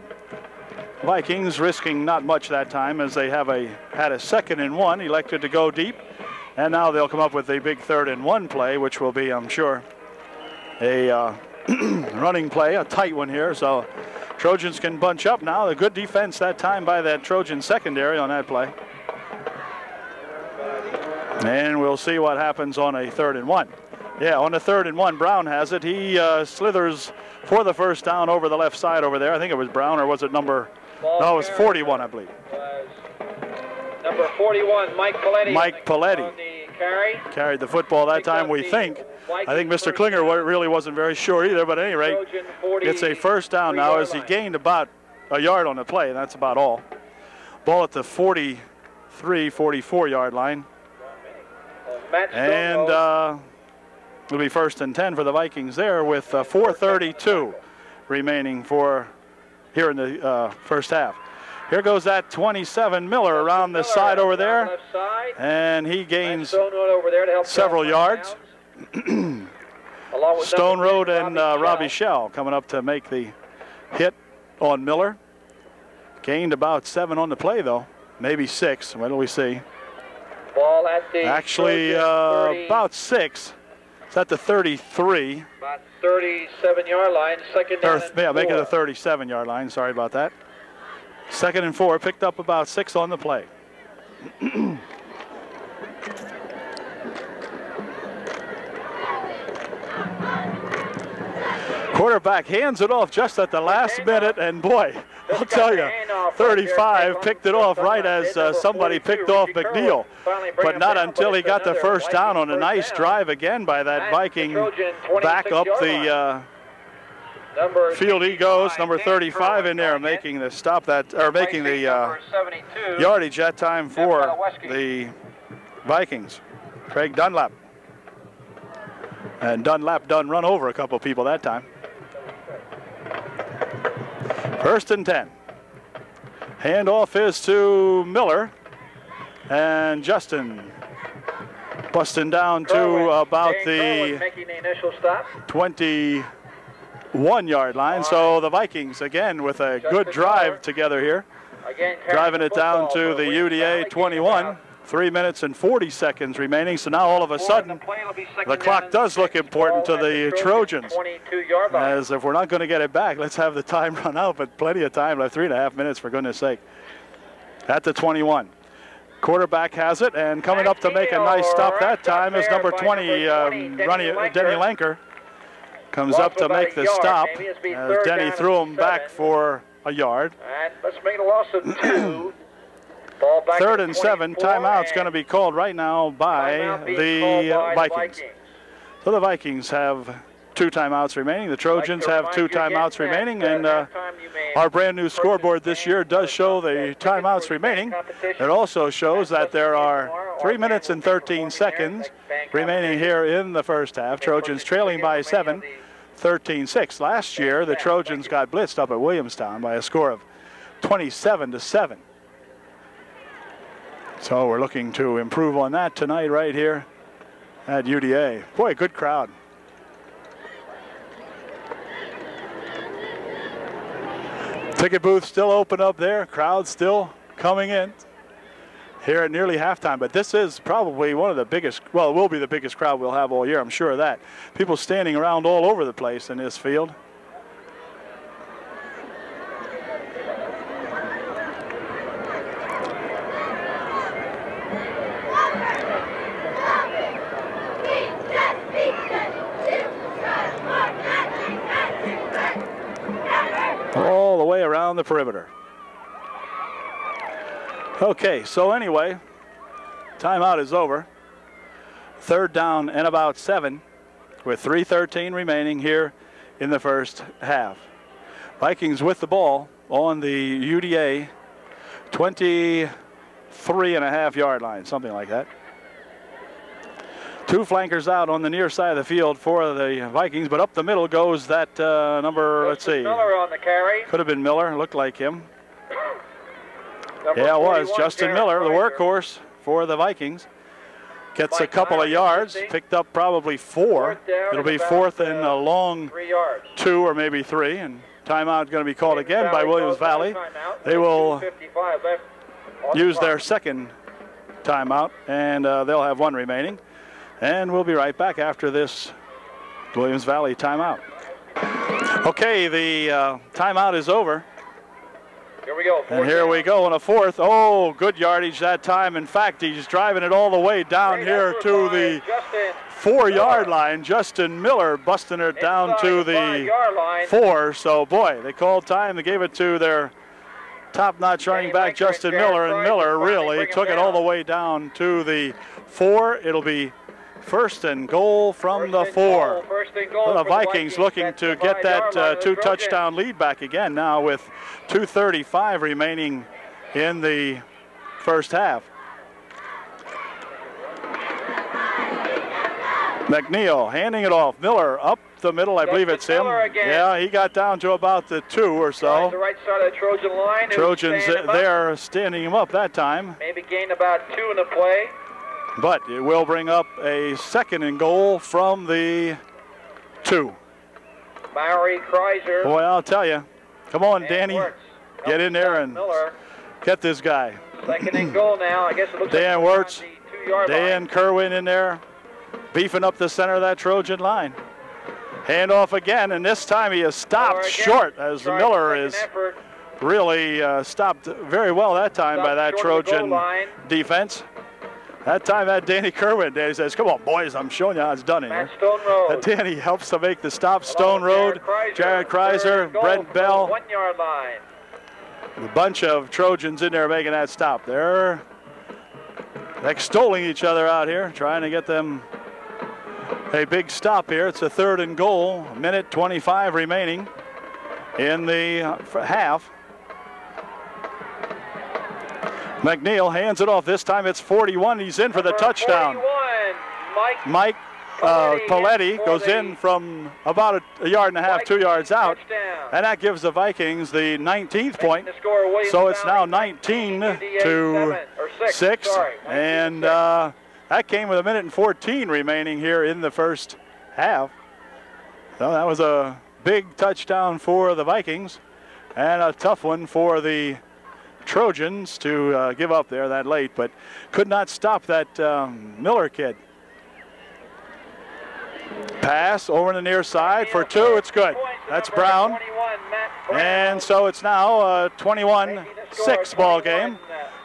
Vikings risking not much that time as they have a had a second and one, elected to go deep. And now they'll come up with a big third and one play, which will be, I'm sure, a... Uh, running play, a tight one here, so Trojans can bunch up now. A good defense that time by that Trojan secondary on that play. And we'll see what happens on a third and one. Yeah, on a third and one, Brown has it. He uh, slithers for the first down over the left side over there. I think it was Brown, or was it number? No, it was forty-one, I believe. Number forty-one, Mike Pelletti. Mike Pelletti. Carry. Carried the football that time, we think. I think Mister Klinger really wasn't very sure either, but at any rate, it's a first down now as he gained about a yard on the play, and that's about all. Ball at the forty-three, forty-four yard line. And uh, it'll be first and ten for the Vikings there with uh, four thirty-two remaining for here in the uh, first half. Here goes that twenty-seven, Miller, around the side over there, and he gains several yards. Stoneroad and uh, Robbie Shell coming up to make the hit on Miller. Gained about seven on the play, though, maybe six. What do we see? Ball at the actually uh, about six. It's at the thirty-three. About thirty-seven yard line. Second down. Yeah, make it a thirty-seven yard line. Sorry about that. Second and four, picked up about six on the play. Quarterback hands it off just at the last minute, and boy, I'll tell you, thirty-five picked it off right as uh, somebody picked off McNeil, but not until he got the first down on a nice drive again by that Viking back up the... Uh, Field he goes, number thirty-five in there, making the stop that, or making the uh, yardage that time for the Vikings. Craig Dunlap. And Dunlap done run over a couple people that time. First and ten. Handoff is to Miller. And Justin busting down to about the twenty-one yard line. So the Vikings again with a good drive together here. Driving it down to the U D A twenty-one. Three minutes and forty seconds remaining. So now all of a sudden, the clock does look important to the Trojans. As if we're not going to get it back, let's have the time run out, but plenty of time left. Three and a half minutes, for goodness sake. At the twenty-one. Quarterback has it, and coming up to make a nice stop that time is number twenty, um, Denny Lanker. Comes up to make the stop. As Denny threw him back for a yard. Let's make a loss of two. Third and seven, timeout's going to be called right now by the Vikings. So the Vikings have two timeouts remaining. The Trojans have two timeouts remaining, and uh, our brand new scoreboard this year does show the timeouts remaining. It also shows that there are three minutes and thirteen seconds remaining here in the first half. Trojans trailing by seven, thirteen six. Last year, the Trojans got blitzed up at Williamstown by a score of twenty-seven to seven. So we're looking to improve on that tonight right here at U D A. Boy, good crowd. Ticket booth still open up there. Crowd still coming in here at nearly halftime. But this is probably one of the biggest, well, it will be the biggest crowd we'll have all year, I'm sure of that. People standing around all over the place in this field. All the way around the perimeter. Okay, so anyway, timeout is over. Third down and about seven with three thirteen remaining here in the first half. Vikings with the ball on the U D A twenty-three and a half yard line, something like that. Two flankers out on the near side of the field for the Vikings, but up the middle goes that uh, number, let's see. Miller on the carry. Could have been Miller, looked like him. Yeah, it was. Justin Miller, the workhorse for the Vikings. Gets a couple of yards, picked up probably four. It'll be fourth and a long two or maybe three, and timeout going to be called again by Williams Valley. They will use their second timeout, and uh, they'll have one remaining. And we'll be right back after this Williams Valley timeout. Okay, the uh, timeout is over. Here we go. And here down. we go on a fourth. Oh, good yardage that time. In fact, he's driving it all the way down Great here to the four-yard line. Justin Miller busting it Inside down to the four. So, boy, they called time. They gave it to their top-notch running back, Justin Miller. And Miller really took it all the way down to the four. It'll be first and goal from the four. The Vikings looking to get that uh, two-touchdown lead back again now with two thirty-five remaining in the first half. McNeil handing it off. Miller up the middle. I believe it's him. Yeah, he got down to about the two or so. The right side of the Trojan line. Trojans there standing him up that time. Maybe gained about two in the play. But it will bring up a second and goal from the two. Mowry, Kreiser. Boy, I'll tell you. Come on, Danny. Get in there and get this guy. Second and goal now. I guess it looks like Dan Wirtz, Dan Kerwin in there, beefing up the center of that Trojan line. Handoff again, and this time he is stopped short as Miller is really uh, stopped very well that time by that Trojan defense. That time that Danny Kerwin, Danny says, come on, boys, I'm showing you how it's done in here. That Danny helps to make the stop. Stoneroad, Jared Kreiser, Brent Bell. One-yard line. A bunch of Trojans in there making that stop. They're extolling each other out here, trying to get them a big stop here. It's a third and goal, a minute twenty-five remaining in the half. McNeil hands it off. This time it's forty-one. He's in for the touchdown. Mike, Mike Uh, Pelletti goes in from about a, a yard and a half, two yards out, and that gives the Vikings the nineteenth point. So it's now nineteen to six, and uh, that came with a minute and fourteen remaining here in the first half. So that was a big touchdown for the Vikings, and a tough one for the Trojans to uh, give up there that late, but could not stop that um, Miller kid. Pass over the near side for two. It's good. That's Brown. And so it's now a twenty-one six ball game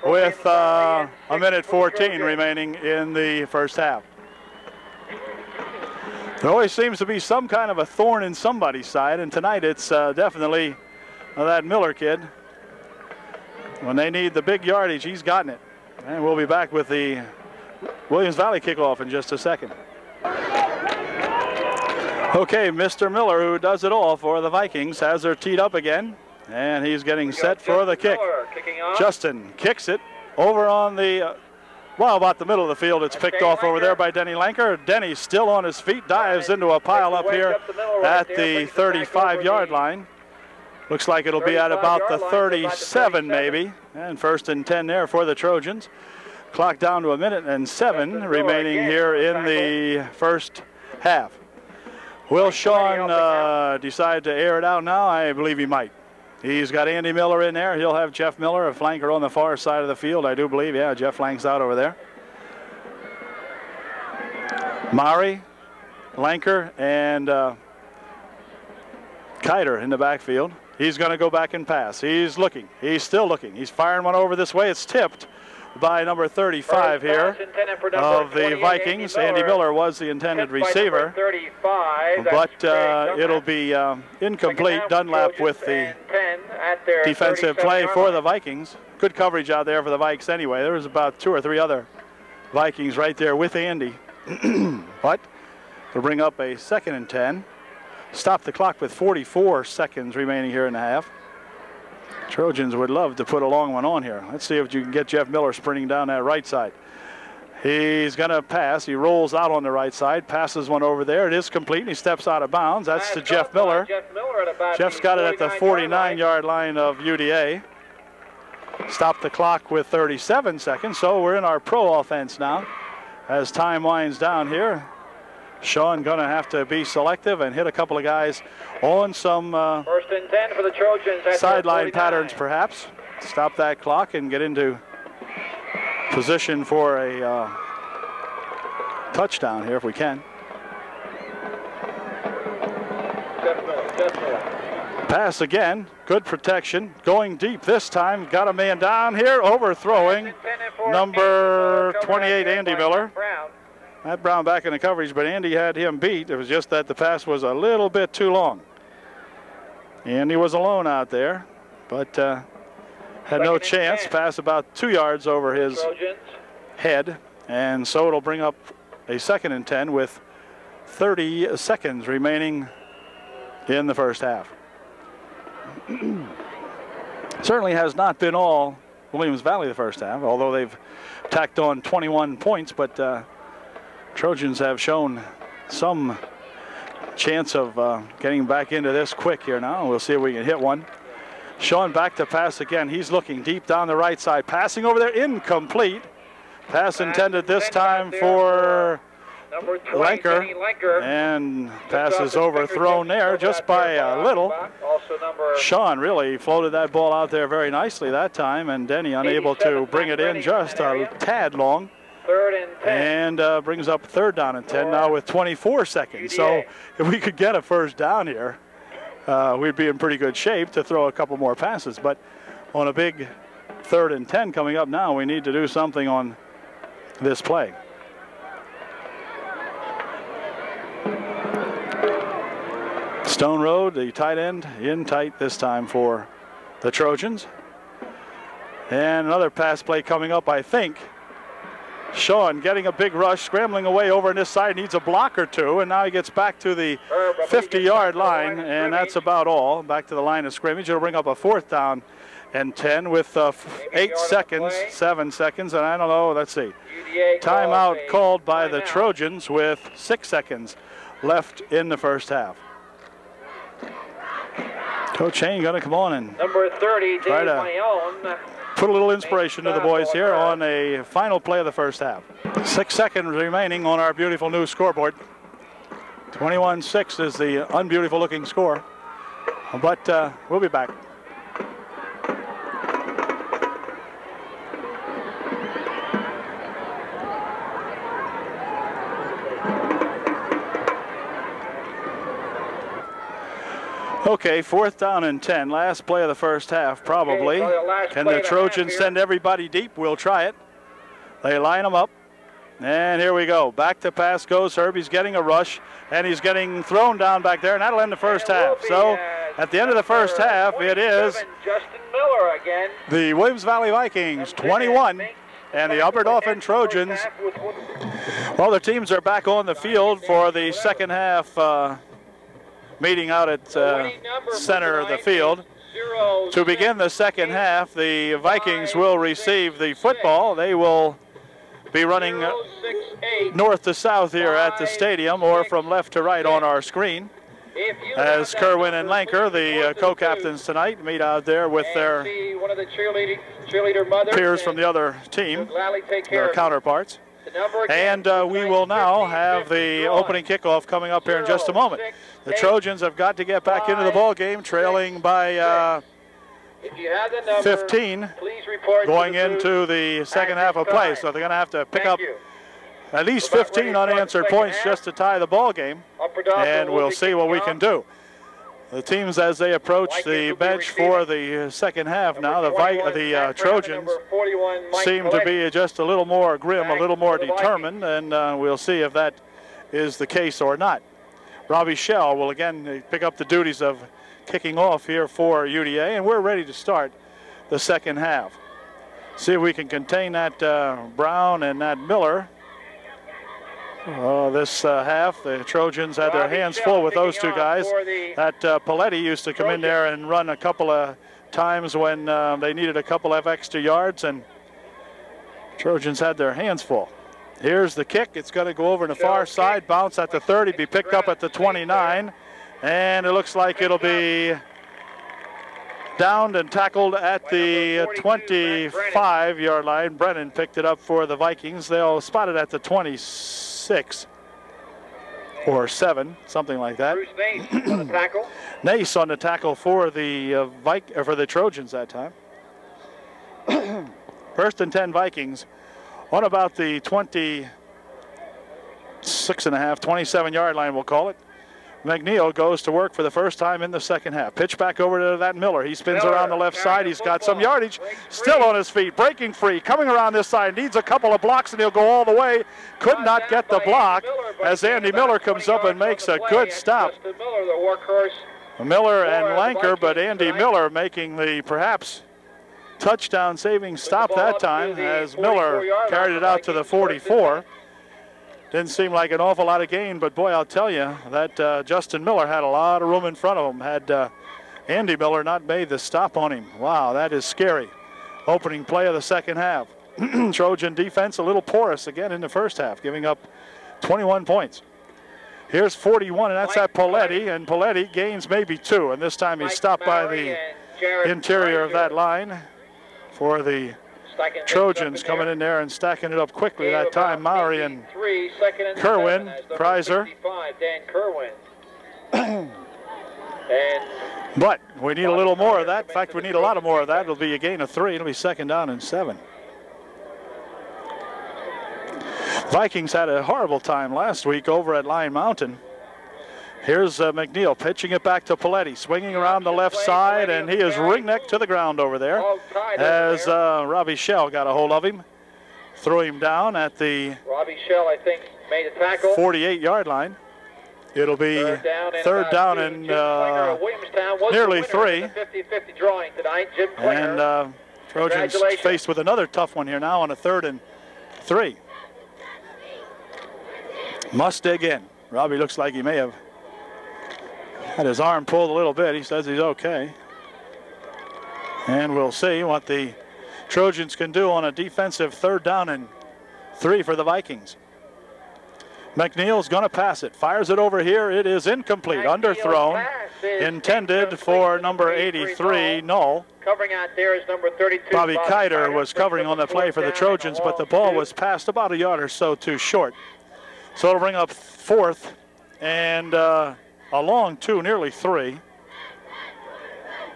with uh, a minute fourteen remaining in the first half. There always seems to be some kind of a thorn in somebody's side, and tonight it's uh, definitely uh, that Miller kid. When they need the big yardage, he's gotten it. And we'll be back with the Williams Valley kickoff in just a second. Okay, Mister Miller, who does it all for the Vikings, has her teed up again, and he's getting set for the kick. Justin kicks it over on the, uh, well, about the middle of the field. It's picked off over there by Denny Lanker. Denny, still on his feet, dives into a pile up here at the thirty-five-yard line. Looks like it'll be at about the thirty-seven, maybe, and first and ten there for the Trojans. Clock down to a minute and seven remaining here in the first half. Will Sean uh, decide to air it out now? I believe he might. He's got Andy Miller in there. He'll have Jeff Miller, a flanker on the far side of the field, I do believe. Yeah, Jeff flanks out over there. Mowry, Lanker, and uh, Kyder in the backfield. He's going to go back and pass. He's looking. He's still looking. He's firing one over this way. It's tipped by number thirty-five here of the Vikings. Andy Miller was the intended receiver, but uh, it'll be um, incomplete. Dunlap with the defensive play for the Vikings. Good coverage out there for the Vikes anyway. There was about two or three other Vikings right there with Andy. But they'll bring up a second and ten. Stop the clock with forty-four seconds remaining here in the half. Trojans would love to put a long one on here. Let's see if you can get Jeff Miller sprinting down that right side. He's going to pass. He rolls out on the right side, passes one over there. It is complete, and he steps out of bounds. That's to Jeff Miller. Jeff's got it at the forty-nine-yard line of U D A. Stop the clock with thirty-seven seconds, so we're in our pro offense now as time winds down here. Sean going to have to be selective and hit a couple of guys on some uh, first and ten for the Trojans, sideline patterns perhaps. Stop that clock and get into position for a uh, touchdown here if we can. Pass again. Good protection. Going deep this time. Got a man down here. Overthrowing number twenty-eight, Andy Miller. Matt Brown back in the coverage, but Andy had him beat. It was just that the pass was a little bit too long. Andy was alone out there, but uh, had no chance. Pass about two yards over his head, and so it'll bring up a second and ten with thirty seconds remaining in the first half. Certainly has not been all Williams Valley the first half, although they've tacked on twenty-one points, but uh, Trojans have shown some chance of uh, getting back into this quick here now. We'll see if we can hit one. Sean back to pass again. He's looking deep down the right side. Passing over there, incomplete. Pass intended this time for Lanker. And pass is overthrown there just by a little. Sean really floated that ball out there very nicely that time, and Denny unable to bring it in just a tad long. Third and ten. And uh, brings up third down and ten now with twenty-four seconds. U D A. So if we could get a first down here, uh, we'd be in pretty good shape to throw a couple more passes. But on a big third and ten coming up now, we need to do something on this play. Stoneroad, the tight end, in tight this time for the Trojans. And another pass play coming up, I think. Sean getting a big rush, scrambling away over on this side, needs a block or two, and now he gets back to the fifty-yard line, and that's about all. Back to the line of scrimmage. It'll bring up a fourth down and ten with uh, eight seconds, seven seconds, and I don't know, let's see. Timeout called by the Trojans with six seconds left in the first half. Coach Hain going to come on and number thirty, try to put a little inspiration to the boys here on a final play of the first half. Six seconds remaining on our beautiful new scoreboard. twenty-one six is the unbeautiful looking score, but uh, we'll be back. Okay, fourth down and ten. Last play of the first half, probably. Can the Trojans send everybody deep? We'll try it. They line them up. And here we go. Back to pass goes Herb. He's getting a rush, and he's getting thrown down back there, and that'll end the first half. So at the end of the first half, it is Justin Miller again. The Williams Valley Vikings, twenty-one. And the Upper Dauphin Trojans, well, their teams are back on the field for the second half uh, meeting out at uh, center of the field. To begin the second half, the Vikings will receive the football. They will be running north to south here at the stadium, or from left to right on our screen, as Kerwin and Lanker, the uh, co-captains tonight, meet out there with their peers from the other team, their counterparts. And uh, we will now have the opening kickoff coming up here in just a moment. The Trojans have got to get back into the ball game, trailing by uh, fifteen going into the second half of play. So they're going to have to pick up at least fifteen unanswered points just to tie the ball game, and we'll see what we can do. The teams, as they approach the bench for the second half now, the, Vi the uh, Trojans seem to be just a little more grim, a little more determined, and uh, we'll see if that is the case or not. Robbie Shell will again pick up the duties of kicking off here for U D A, and we're ready to start the second half. See if we can contain that uh, Brown and that Miller. Uh, this uh, half, the Trojans had their hands full with those two guys. That uh, Pelletti used to come in there and run a couple of times when uh, they needed a couple of extra yards, and Trojans had their hands full. Here's the kick. It's going to go over to the far side, bounce at the thirty, be picked up at the twenty-nine, and it looks like it'll be downed and tackled at the twenty-five yard line. Brennan picked it up for the Vikings. They'll spot it at the twenty-six or seven, something like that. Nace on the tackle. Nace on the tackle for the uh, Vic or for the Trojans that time. First and ten Vikings on about the twenty-six and a half, twenty-seven yard line, we'll call it. McNeil goes to work for the first time in the second half. Pitch back over to that Miller. He spins Miller around the left side. He's got some yardage. Still on his feet. Breaking free. Coming around this side. Needs a couple of blocks, and he'll go all the way. Could not get the block as Andy Miller comes up and makes a good stop. Miller and Lanker, but Andy Miller making the perhaps touchdown-saving stop that time as Miller carried it out to the forty-four. Didn't seem like an awful lot of gain, but boy, I'll tell you that uh, Justin Miller had a lot of room in front of him had uh, Andy Miller not made the stop on him. Wow, that is scary. Opening play of the second half. Trojan defense a little porous again in the first half, giving up twenty-one points. Here's forty-one, and that's at Pelletti, and Pelletti gains maybe two, and this time he's stopped by the interior of that line for the Trojans coming in there and stacking it up quickly that time. Mowry and Kerwin, Kreiser. But we need a little more of that. In fact, we need a lot of more of that. It'll be a gain of three. It'll be second down and seven. Vikings had a horrible time last week over at Line Mountain. Here's uh, McNeil pitching it back to Pelletti, swinging around the left side, and he is ringneck to the ground over there as uh, Robbie Shell got a hold of him. Threw him down at the Robbie Shell, I think, made a tackle. forty-eight yard line. It'll be third down and uh, nearly three. And uh, Trojans faced with another tough one here now on a third and three. Must dig in. Robbie looks like he may have had his arm pulled a little bit. He says he's okay. And we'll see what the Trojans can do on a defensive third down and three for the Vikings. McNeil's going to pass it. Fires it over here. It is incomplete. McNeil's underthrown. Is intended for number eighty-three, Null. Covering out there is number thirty-two. Bobby, Bobby Kyder, Kyder was covering on the play for the Trojans, but the ball was passed about a yard or so too short. So it'll bring up fourth and uh, a long two, nearly three.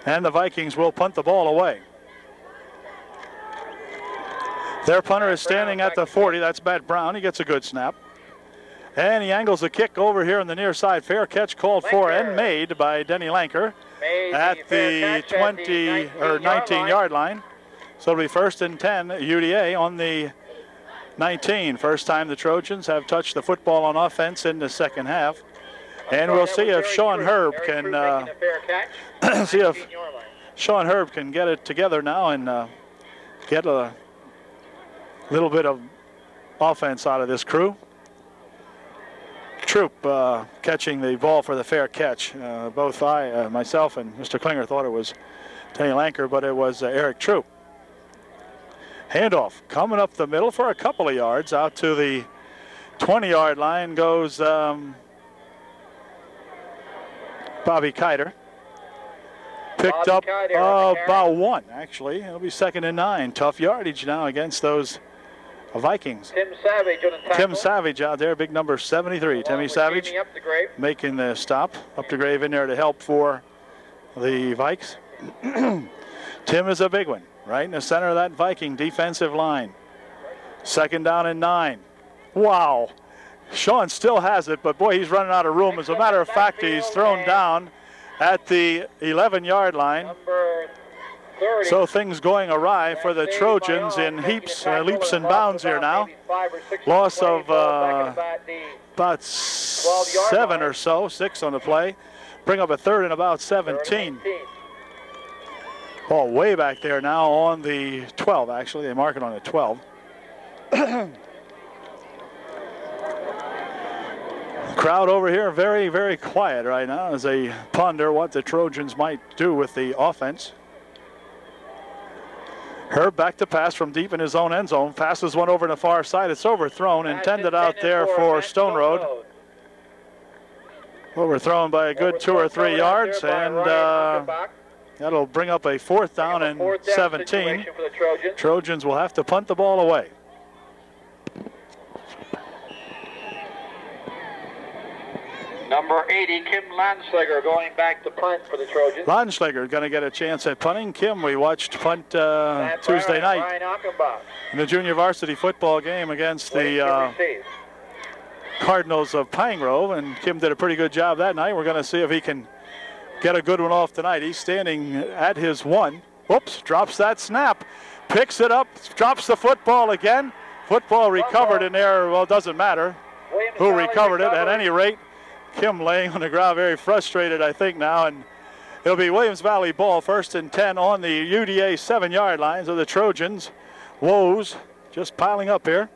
And the Vikings will punt the ball away. Their punter is standing at the forty. That's Matt Brown. He gets a good snap. And he angles the kick over here on the near side. Fair catch called Lanker. for and made by Denny Lanker made at the, the twenty or nineteen yard line. So it'll be first and ten, U D A on the nineteen. First time the Trojans have touched the football on offense in the second half. And we'll see if Sean Herb can uh, see if Sean Herb can get it together now and uh, get a little bit of offense out of this crew. Troop uh, catching the ball for the fair catch. Uh, both I, uh, myself, and Mister Klinger thought it was Denny Lanker, but it was uh, Eric Troop. Handoff coming up the middle for a couple of yards. Out to the twenty-yard line goes um, Bobby Kyder. Picked Bobby up Kyder, uh, about one, actually. It'll be second and nine. Tough yardage now against those Vikings. Tim Savage on the tackle. Tim Savage out there, big number seventy-three. Timmy Savage making the stop. Updegrave in there to help for the Vikes. Tim is a big one, right in the center of that Viking defensive line. Second down and nine. Wow. Sean still has it, but boy, he's running out of room. As a matter of fact, he's thrown down at the eleven-yard line. thirty. So things going awry for the Trojans in heaps, uh, leaps and bounds here now. Loss of uh, about seven or so, six on the play. Bring up a third and about seventeen. Ball way back there now on the twelve, actually. They mark it on the twelve. Crowd over here very, very quiet right now as they ponder what the Trojans might do with the offense. Herb back to pass from deep in his own end zone. Passes one over to the far side. It's overthrown. Intended out there for Stoneroad. Overthrown by a good two or three yards. And uh, that'll bring up a fourth down and seventeen. Trojans will have to punt the ball away. Number eighty, Kim Landsleger, going back to punt for the Trojans. Landsleger going to get a chance at punting. Kim, we watched punt uh, Tuesday night in the junior varsity football game against the uh, Cardinals of Pine Grove, and Kim did a pretty good job that night. We're going to see if he can get a good one off tonight. He's standing at his one. Whoops, drops that snap, picks it up, drops the football again. Football recovered in there. Well, it doesn't matter who recovered it at any rate. Kim laying on the ground, very frustrated, I think, now. And it'll be Williams Valley ball, first and ten on the U D A seven-yard lines of the Trojans. Woes just piling up here.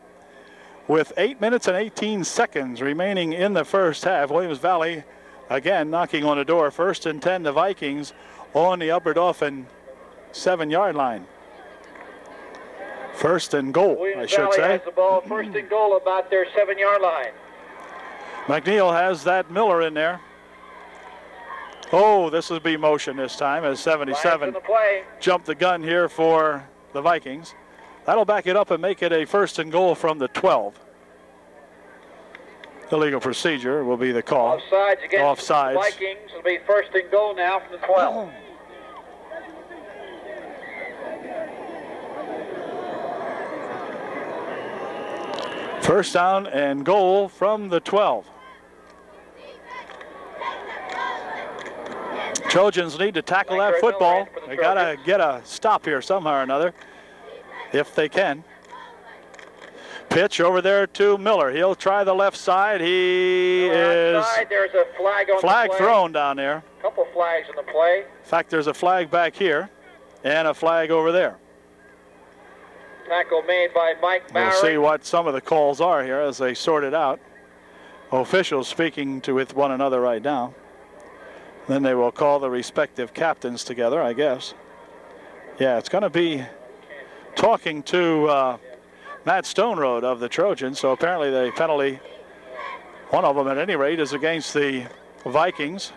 With eight minutes and eighteen seconds remaining in the first half, Williams Valley again knocking on the door. First and ten, the Vikings on the Upper Dauphin seven-yard line. First and goal, Williams I should Valley say. Has the ball, first and goal about their seven-yard line. McNeil has that Miller in there. Oh, this will be motion this time as seventy-seven jumped the gun here for the Vikings. That'll back it up and make it a first and goal from the twelve. Illegal procedure will be the call. Offsides against Offsides. The Vikings. It'll be first and goal now from the twelve. First down and goal from the twelve. Trojans need to tackle that football. They got to get a stop here somehow or another, if they can. Pitch over there to Miller. He'll try the left side. He is there's a flag on flag thrown down there. A couple flags in the play. In fact, there's a flag back here and a flag over there. Tackle made by Mike Mowry. We'll see what some of the calls are here as they sort it out. Officials speaking to with one another right now. Then they will call the respective captains together, I guess. Yeah, it's going to be talking to uh, Matt Stoneroad of the Trojans. So apparently the penalty, one of them at any rate, is against the Vikings.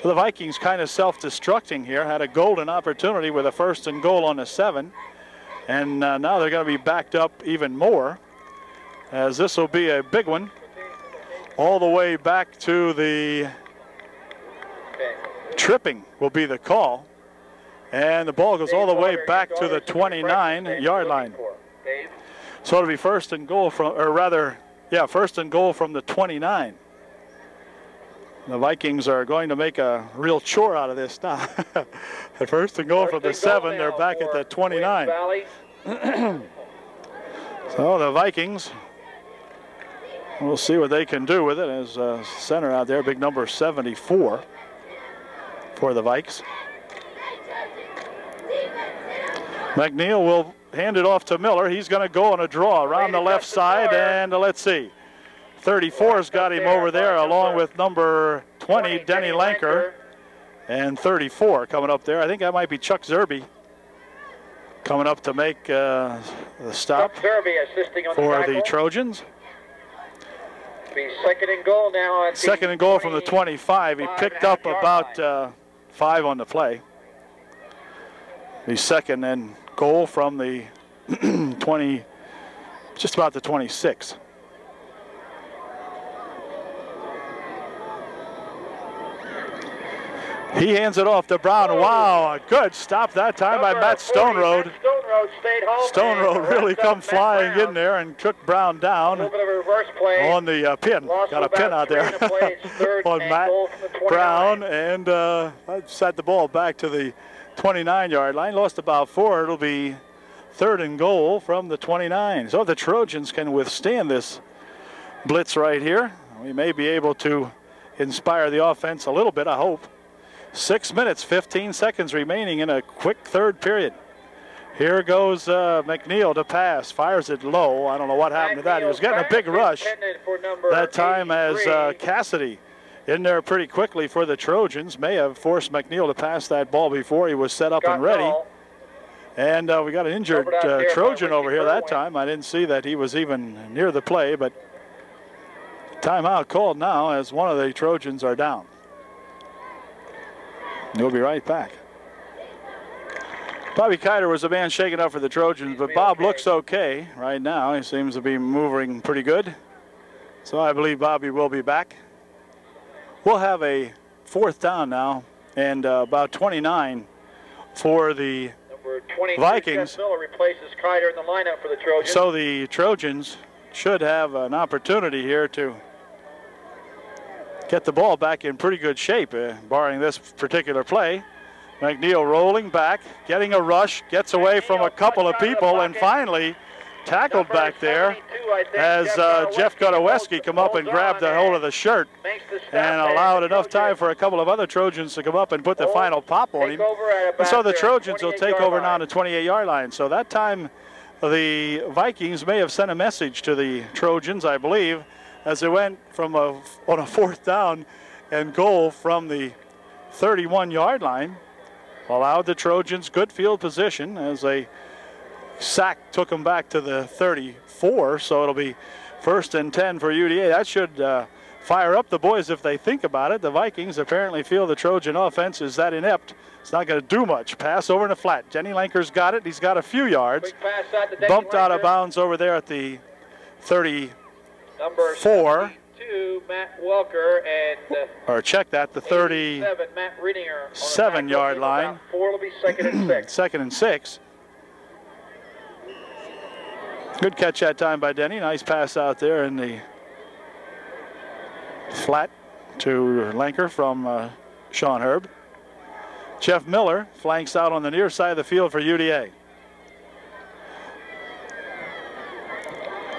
So the Vikings kind of self-destructing here, had a golden opportunity with a first and goal on a seven. And uh, now they're going to be backed up even more, as this will be a big one all the way back to the tripping will be the call. And the ball goes all the way back to the twenty-nine yard line. So it'll be first and goal from, or rather, yeah, first and goal from the twenty-nine. The Vikings are going to make a real chore out of this now. The first and goal from the seven, they're back at the twenty-nine. So the Vikings, we'll see what they can do with it, as uh, center out there, big number seventy-four for the Vikes. McNeil will hand it off to Miller. He's going to go on a draw around the left side, and uh, let's see. thirty-four's got him over there along with number twenty, Denny Lanker, and thirty-four coming up there. I think that might be Chuck Zerby coming up to make uh, the stop for the Trojans. Second and goal now. Second and goal from the twenty-five. He picked up about uh, five on the play. The second and goal from the twenty, just about the twenty-six. He hands it off to Brown. Oh. Wow, a good stop that time Number by Matt Stoneroad. Stoneroad stayed home. Stoneroad really come flying Brown in there and took Brown down on the uh, pin. Lost Got a pin out there on Matt Brown, and uh, set the ball back to the twenty-nine yard line. Lost about four. It'll be third and goal from the twenty-nine. So if the Trojans can withstand this blitz right here, we may be able to inspire the offense a little bit, I hope. six minutes, fifteen seconds remaining in a quick third period. Here goes uh, McNeil to pass. Fires it low. I don't know what happened to that. He was getting a big rush that time, as uh, Cassidy in there pretty quickly for the Trojans. May have forced McNeil to pass that ball before he was set up and ready. And uh, we got an injured uh, Trojan over here that time. I didn't see that he was even near the play, but timeout called now as one of the Trojans are down. He'll be right back. Bobby Kyder was the man shaken up for the Trojans, but Bob looks okay right now. He seems to be moving pretty good. So I believe Bobby will be back. We'll have a fourth down now, and uh, about twenty-nine for the Vikings. Jeff Miller replaces Kyder in the lineup for the Trojans. So the Trojans should have an opportunity here to get the ball back in pretty good shape, uh, barring this particular play. McNeil rolling back, getting a rush, gets away from a couple of people, and finally tackled back there as uh, Jeff Gotoweski come up and grabbed the hold of the shirt and allowed enough time for a couple of other Trojans to come up and put the final pop on him. And so the Trojans will take over now to the twenty-eight yard line. So that time the Vikings may have sent a message to the Trojans, I believe, as they went from a, on a fourth down and goal from the thirty-one yard line. Allowed the Trojans good field position as a sack took them back to the thirty-four. So it'll be first and ten for U D A. That should uh, fire up the boys if they think about it. The Vikings apparently feel the Trojan offense is that inept. It's not going to do much. Pass over in the flat. Jenny Lanker's got it. He's got a few yards. Out Bumped Lanker. out of bounds over there at the thirty. Number four, Matt Welker, and uh, or check that, the thirty-seven Matt Riedinger, seven yard line. Four will be second and six. Second and six. Good catch that time by Denny. Nice pass out there in the flat to Lanker from uh, Sean Herb. Jeff Miller flanks out on the near side of the field for U D A.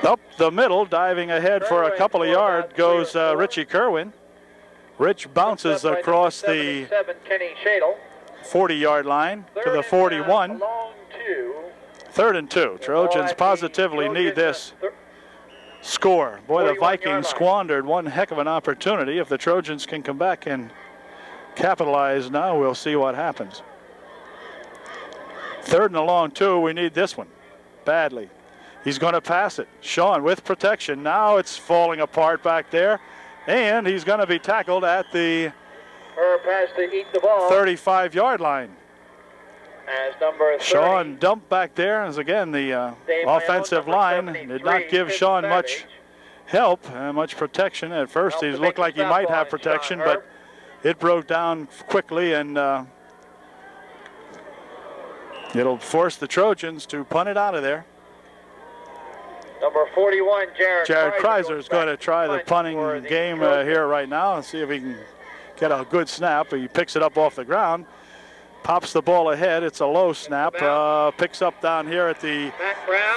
Up the middle, diving ahead for a couple of yards, goes uh, Richie Kerwin. Rich bounces across the forty yard line to the forty-one. Third and two. Trojans positively need this score. Boy, the Vikings squandered one heck of an opportunity. If the Trojans can come back and capitalize now, we'll see what happens. Third and a long two, we need this one badly. He's going to pass it. Sean with protection. Now it's falling apart back there. And he's going to be tackled at the thirty-five-yard line. As number thirty, Sean dumped back there, as again the uh, offensive line did not give Sean much help and much protection. At first he looked like he might have protection, but it broke down quickly, and uh, it'll force the Trojans to punt it out of there. Number forty-one, Jared, Jared Kreiser is going to try the punting game uh, here right now and see if he can get a good snap. He picks it up off the ground, pops the ball ahead. It's a low snap, uh, picks up down here at the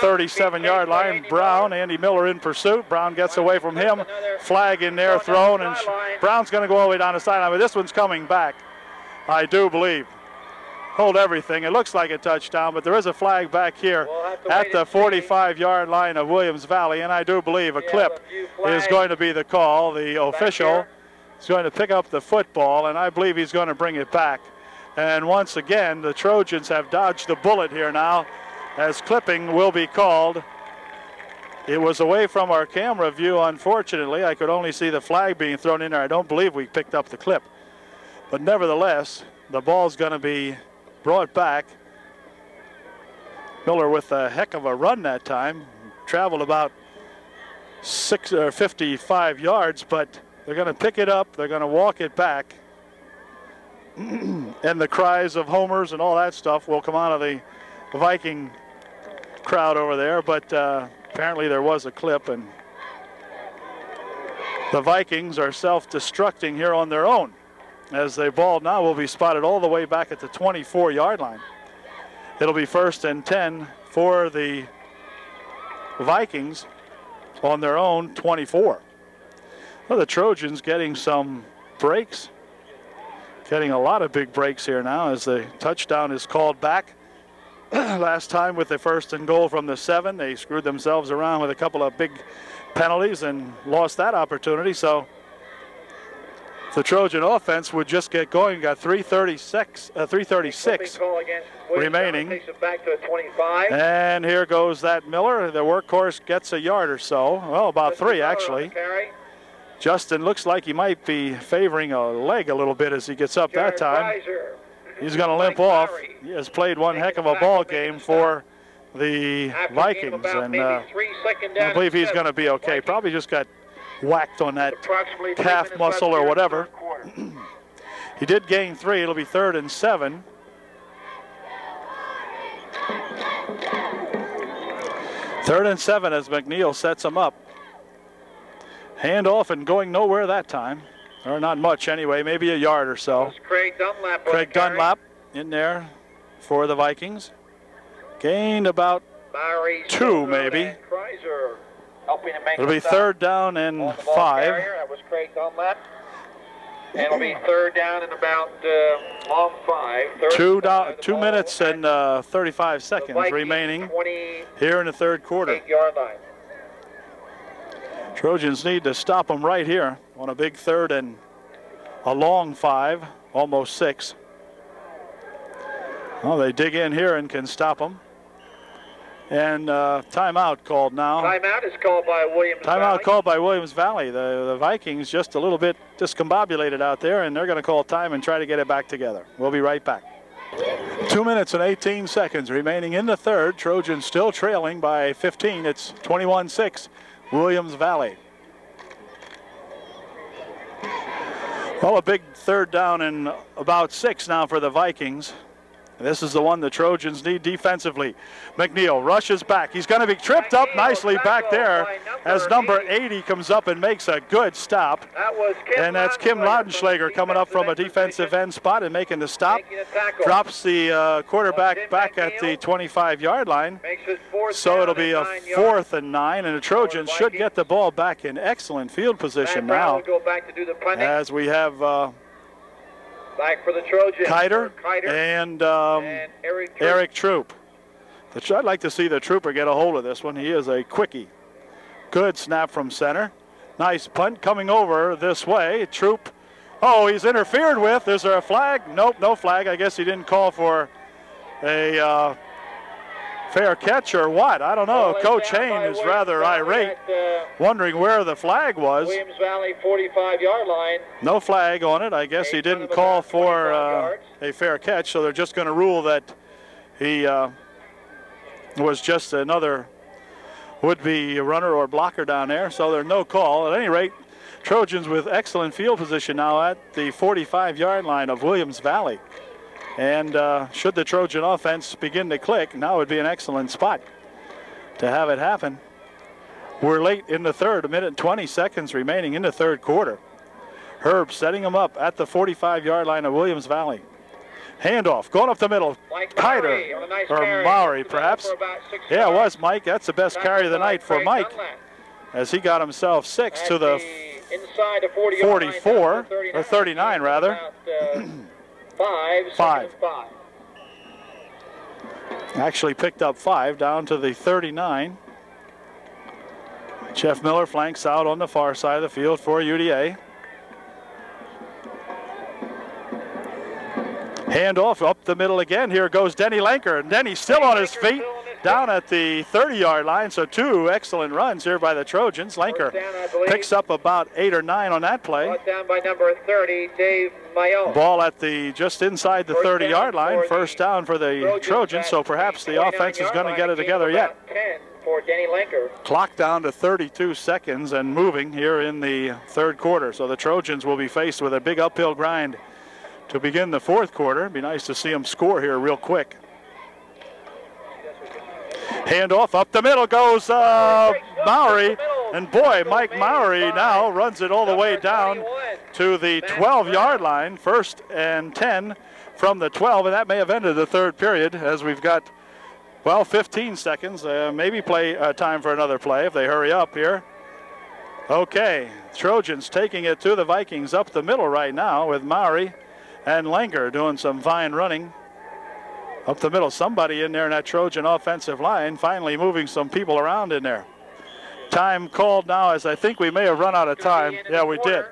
thirty-seven-yard line. Brown, Andy Miller in pursuit. Brown gets away from him. Flag in there thrown, and Brown's going to go all the way down the sideline, but this one's coming back, I do believe. Hold everything. It looks like a touchdown, but there is a flag back here we'll at the forty-five-yard line of Williams Valley, and I do believe a clip a is going to be the call. The official is going to pick up the football, and I believe he's going to bring it back. And once again, the Trojans have dodged the bullet here now, as clipping will be called. It was away from our camera view, unfortunately. I could only see the flag being thrown in there. I don't believe we picked up the clip. But nevertheless, the ball's going to be brought back. Miller with a heck of a run that time. Traveled about six or fifty-five yards, but they're going to pick it up. They're going to walk it back. And the cries of homers and all that stuff will come out of the Viking crowd over there, but uh, apparently there was a clip, and the Vikings are self-destructing here on their own, as they ball now will be spotted all the way back at the twenty-four-yard line. It'll be first and ten for the Vikings on their own twenty-four. Well, the Trojans getting some breaks, getting a lot of big breaks here now, as the touchdown is called back. Last time with the first and goal from the seven, they screwed themselves around with a couple of big penalties and lost that opportunity. So the Trojan offense would just get going. Got three thirty-six remaining. And here goes that Miller. The workhorse gets a yard or so. Well, about three, actually. Justin looks like he might be favoring a leg a little bit as he gets up that time. He's going to limp off. He has played one heck of a ball game for the Vikings, and uh, I believe he's going to be okay. Probably just got whacked on that calf muscle or whatever. He did gain three. It'll be third and seven. Third and seven as McNeil sets him up. Hand off and going nowhere that time, or not much anyway, maybe a yard or so. Craig Dunlap, Craig Dunlap in there for the Vikings. Gained about Mowry, two, maybe. It'll be third down and five. Carrier. That was Craig Dunlap. And it'll be third down and about uh, long five. Two, do two minutes and uh, thirty-five seconds remaining here in the third quarter. Eight-yard line. Trojans need to stop them right here on a big third and a long five, almost six. Well, they dig in here and can stop them. And uh, timeout called now. Timeout is called by Williams Valley. Timeout called by Williams Valley. The, the Vikings just a little bit discombobulated out there, and they're going to call time and try to get it back together. We'll be right back. Two minutes and eighteen seconds remaining in the third. Trojans still trailing by fifteen. It's twenty-one six. Williams Valley. Well, a big third down and about six now for the Vikings. This is the one the Trojans need defensively. McNeil rushes back. He's going to be tripped up nicely back there as number eighty comes up and makes a good stop. And that's Kim Lodenschlager coming up from a defensive end spot and making the stop. Drops the uh, quarterback back at the twenty-five-yard line. So it'll be a fourth and nine, and the Trojans should get the ball back in excellent field position now, as we have Uh, back for the Trojans, Kyder and, um, and Eric Troop. Eric Troop. The, I'd like to see the Trooper get a hold of this one. He is a quickie. Good snap from center. Nice punt coming over this way. Troop. Oh, he's interfered with. Is there a flag? Nope, no flag. I guess he didn't call for a uh, fair catch or what? I don't know. Oh, Coach Hain is rather irate, at, uh, wondering where the flag was. Williams Valley forty-five yard line. No flag on it. I guess Hain he didn't call for uh, a fair catch, so they're just going to rule that he uh, was just another would-be runner or blocker down there, so there's no call. At any rate, Trojans with excellent field position now at the forty-five yard line of Williams Valley. And uh, should the Trojan offense begin to click, now would be an excellent spot to have it happen. We're late in the third, a minute and twenty seconds remaining in the third quarter. Herb setting him up at the forty-five yard line of Williams Valley. Handoff, going up the middle. Mike Kyder, Mowry, nice or carry. Mowry perhaps. Yeah, it was Mike. That's the best carry of the night for Mike, as he got himself six to the forty-four, or thirty-nine rather. Five, five. five. Actually picked up five down to the thirty-nine. Jeff Miller flanks out on the far side of the field for U D A. Handoff up the middle again. Here goes Denny Lanker. And Denny's still on his feet down at the thirty yard line. So two excellent runs here by the Trojans. Lanker picks up about eight or nine on that play. Down by number thirty, Dave Mayo. Ball at the just inside the thirty yard line. First down for the Trojans. So perhaps the offense is going to get it together yet. For Denny Lanker. Clock down to thirty-two seconds and moving here in the third quarter. So the Trojans will be faced with a big uphill grind to begin the fourth quarter. It'd be nice to see them score here real quick. Handoff up the middle goes uh, Mowry, and boy, Mike Mowry now runs it all the way down to the twelve yard line, first and ten from the twelve, and that may have ended the third period as we've got, well, fifteen seconds, uh, maybe play uh, time for another play if they hurry up here. Okay, Trojans taking it to the Vikings up the middle right now with Mowry and Lanker doing some fine running up the middle. Somebody in there in that Trojan offensive line finally moving some people around in there. Time called now, as I think we may have run out of time. Yeah, we did.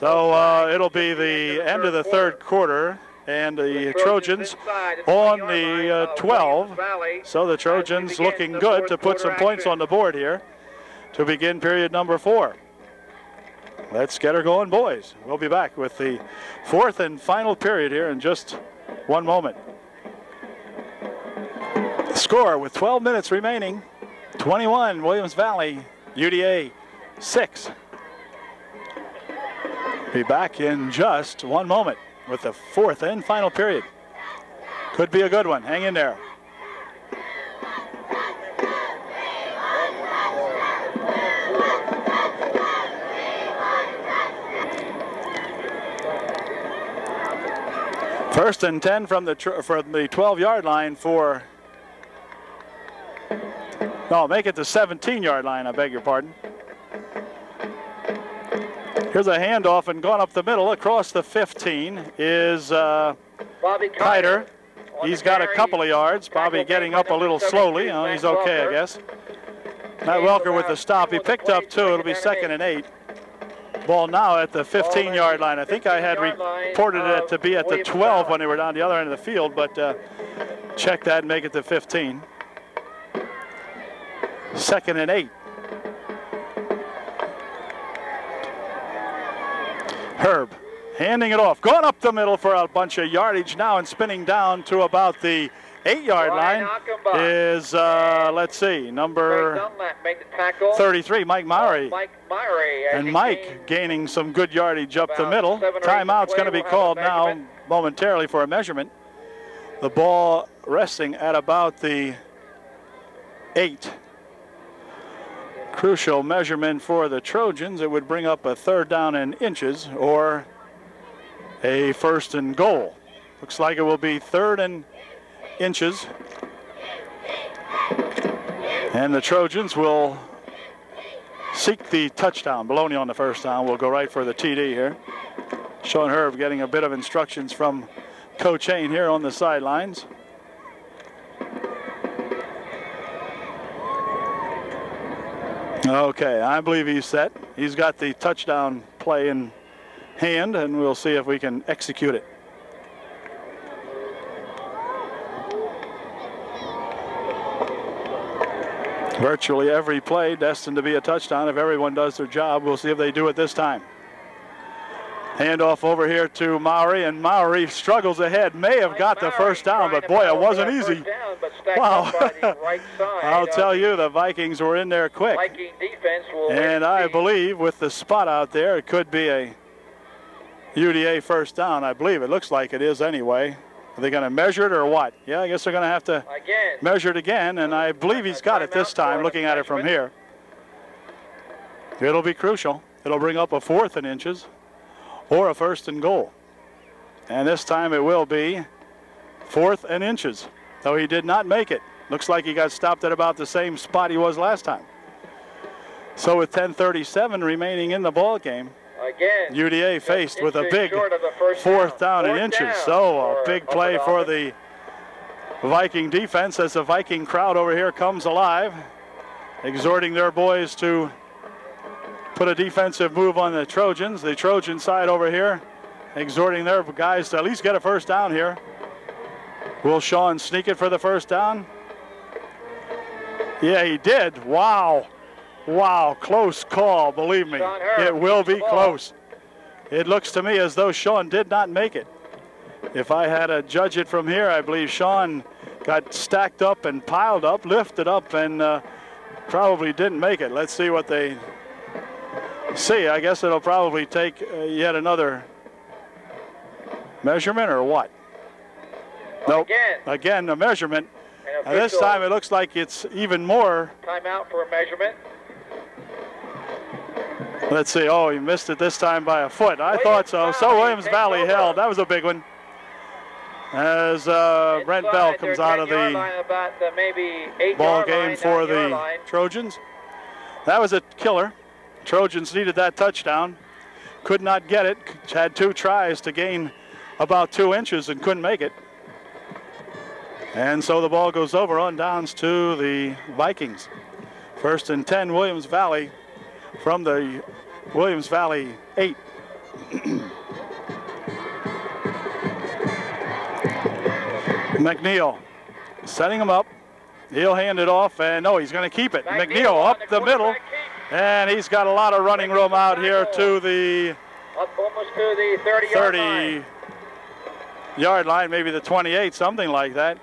So uh, it'll be the end of the third quarter, and the Trojans on the uh, twelve. So the Trojans looking good to put some points on the board here to begin period number four. Let's get her going, boys. We'll be back with the fourth and final period here in just one moment. Score with twelve minutes remaining. twenty-one, Williams Valley, U D A six. Be back in just one moment with the fourth and final period. Could be a good one. Hang in there. First and ten from the tr from the twelve yard line for, no, make it the seventeen yard line, I beg your pardon. Here's a handoff and gone up the middle across the fifteen is uh, Bobby Kyder. He's got a couple of yards. Bobby getting up a little slowly. Oh, he's okay, I guess. Matt Welker with the stop. He picked up two. It'll be second and eight. Ball now at the fifteen yard line. I think I had reported it to be at the twelve when they were down the other end of the field, but uh, check that and make it to fifteen. Second and eight. Herb handing it off. Going up the middle for a bunch of yardage now, and spinning down to about the eight yard line is, uh, let's see, number thirty-three, Mike Mowry. And Mike gaining some good yardage up the middle. Timeout's going to be called now momentarily for a measurement. The ball resting at about the eight. Crucial measurement for the Trojans. It would bring up a third down in inches or a first and goal. Looks like it will be third and inches, and the Trojans will seek the touchdown. Bologna on the first down will go right for the T D here. Sean Herb getting a bit of instructions from Coach Hain here on the sidelines. Okay, I believe he's set. He's got the touchdown play in hand, and we'll see if we can execute it. virtually every play destined to be a touchdown if everyone does their job. We'll see if they do it this time. Handoff over here to Mowry, and Mowry struggles ahead. May have got the first down, but boy, it wasn't easy. Wow. I'll tell you, the Vikings were in there quick. And I believe with the spot out there, it could be a U D A first down. I believe it looks like it is anyway. Are they going to measure it or what? Yeah, I guess they're going to have to measure it again, and I believe he's got it this time, looking at it from here. It'll be crucial. It'll bring up a fourth and inches, or a first and goal. And this time it will be fourth and inches, though he did not make it. Looks like he got stopped at about the same spot he was last time. So with ten thirty-seven remaining in the ball game, again, U D A faced with a big fourth down and inches. So a big play for the Viking defense as the Viking crowd over here comes alive, exhorting their boys to put a defensive move on the Trojans. The Trojan side over here exhorting their guys to at least get a first down here. Will Sean sneak it for the first down? Yeah, he did. Wow. Wow. Close call, believe me. It will be close. It looks to me as though Sean did not make it. If I had to judge it from here, I believe Sean got stacked up and piled up, lifted up, and uh, probably didn't make it. Let's see what they... See, I guess it'll probably take uh, yet another measurement or what? Nope. Again, Again a measurement. And this time it looks like it's even more. Timeout for a measurement. Let's see. Oh, he missed it this time by a foot. I Williams thought so. Valley. So Williams Valley held. That was a big one. As uh, Brent Bell comes out of the, line, about the maybe eight ball game line, for the line. Trojans. That was a killer. Trojans needed that touchdown, could not get it, had two tries to gain about two inches and couldn't make it. And so the ball goes over on downs to the Vikings. First and ten, Williams Valley from the Williams Valley eight. McNeil setting him up. He'll hand it off, and no, he's going to keep it. McNeil up the middle. And he's got a lot of running room out here to the thirty-yard line, maybe the twenty-eight, something like that.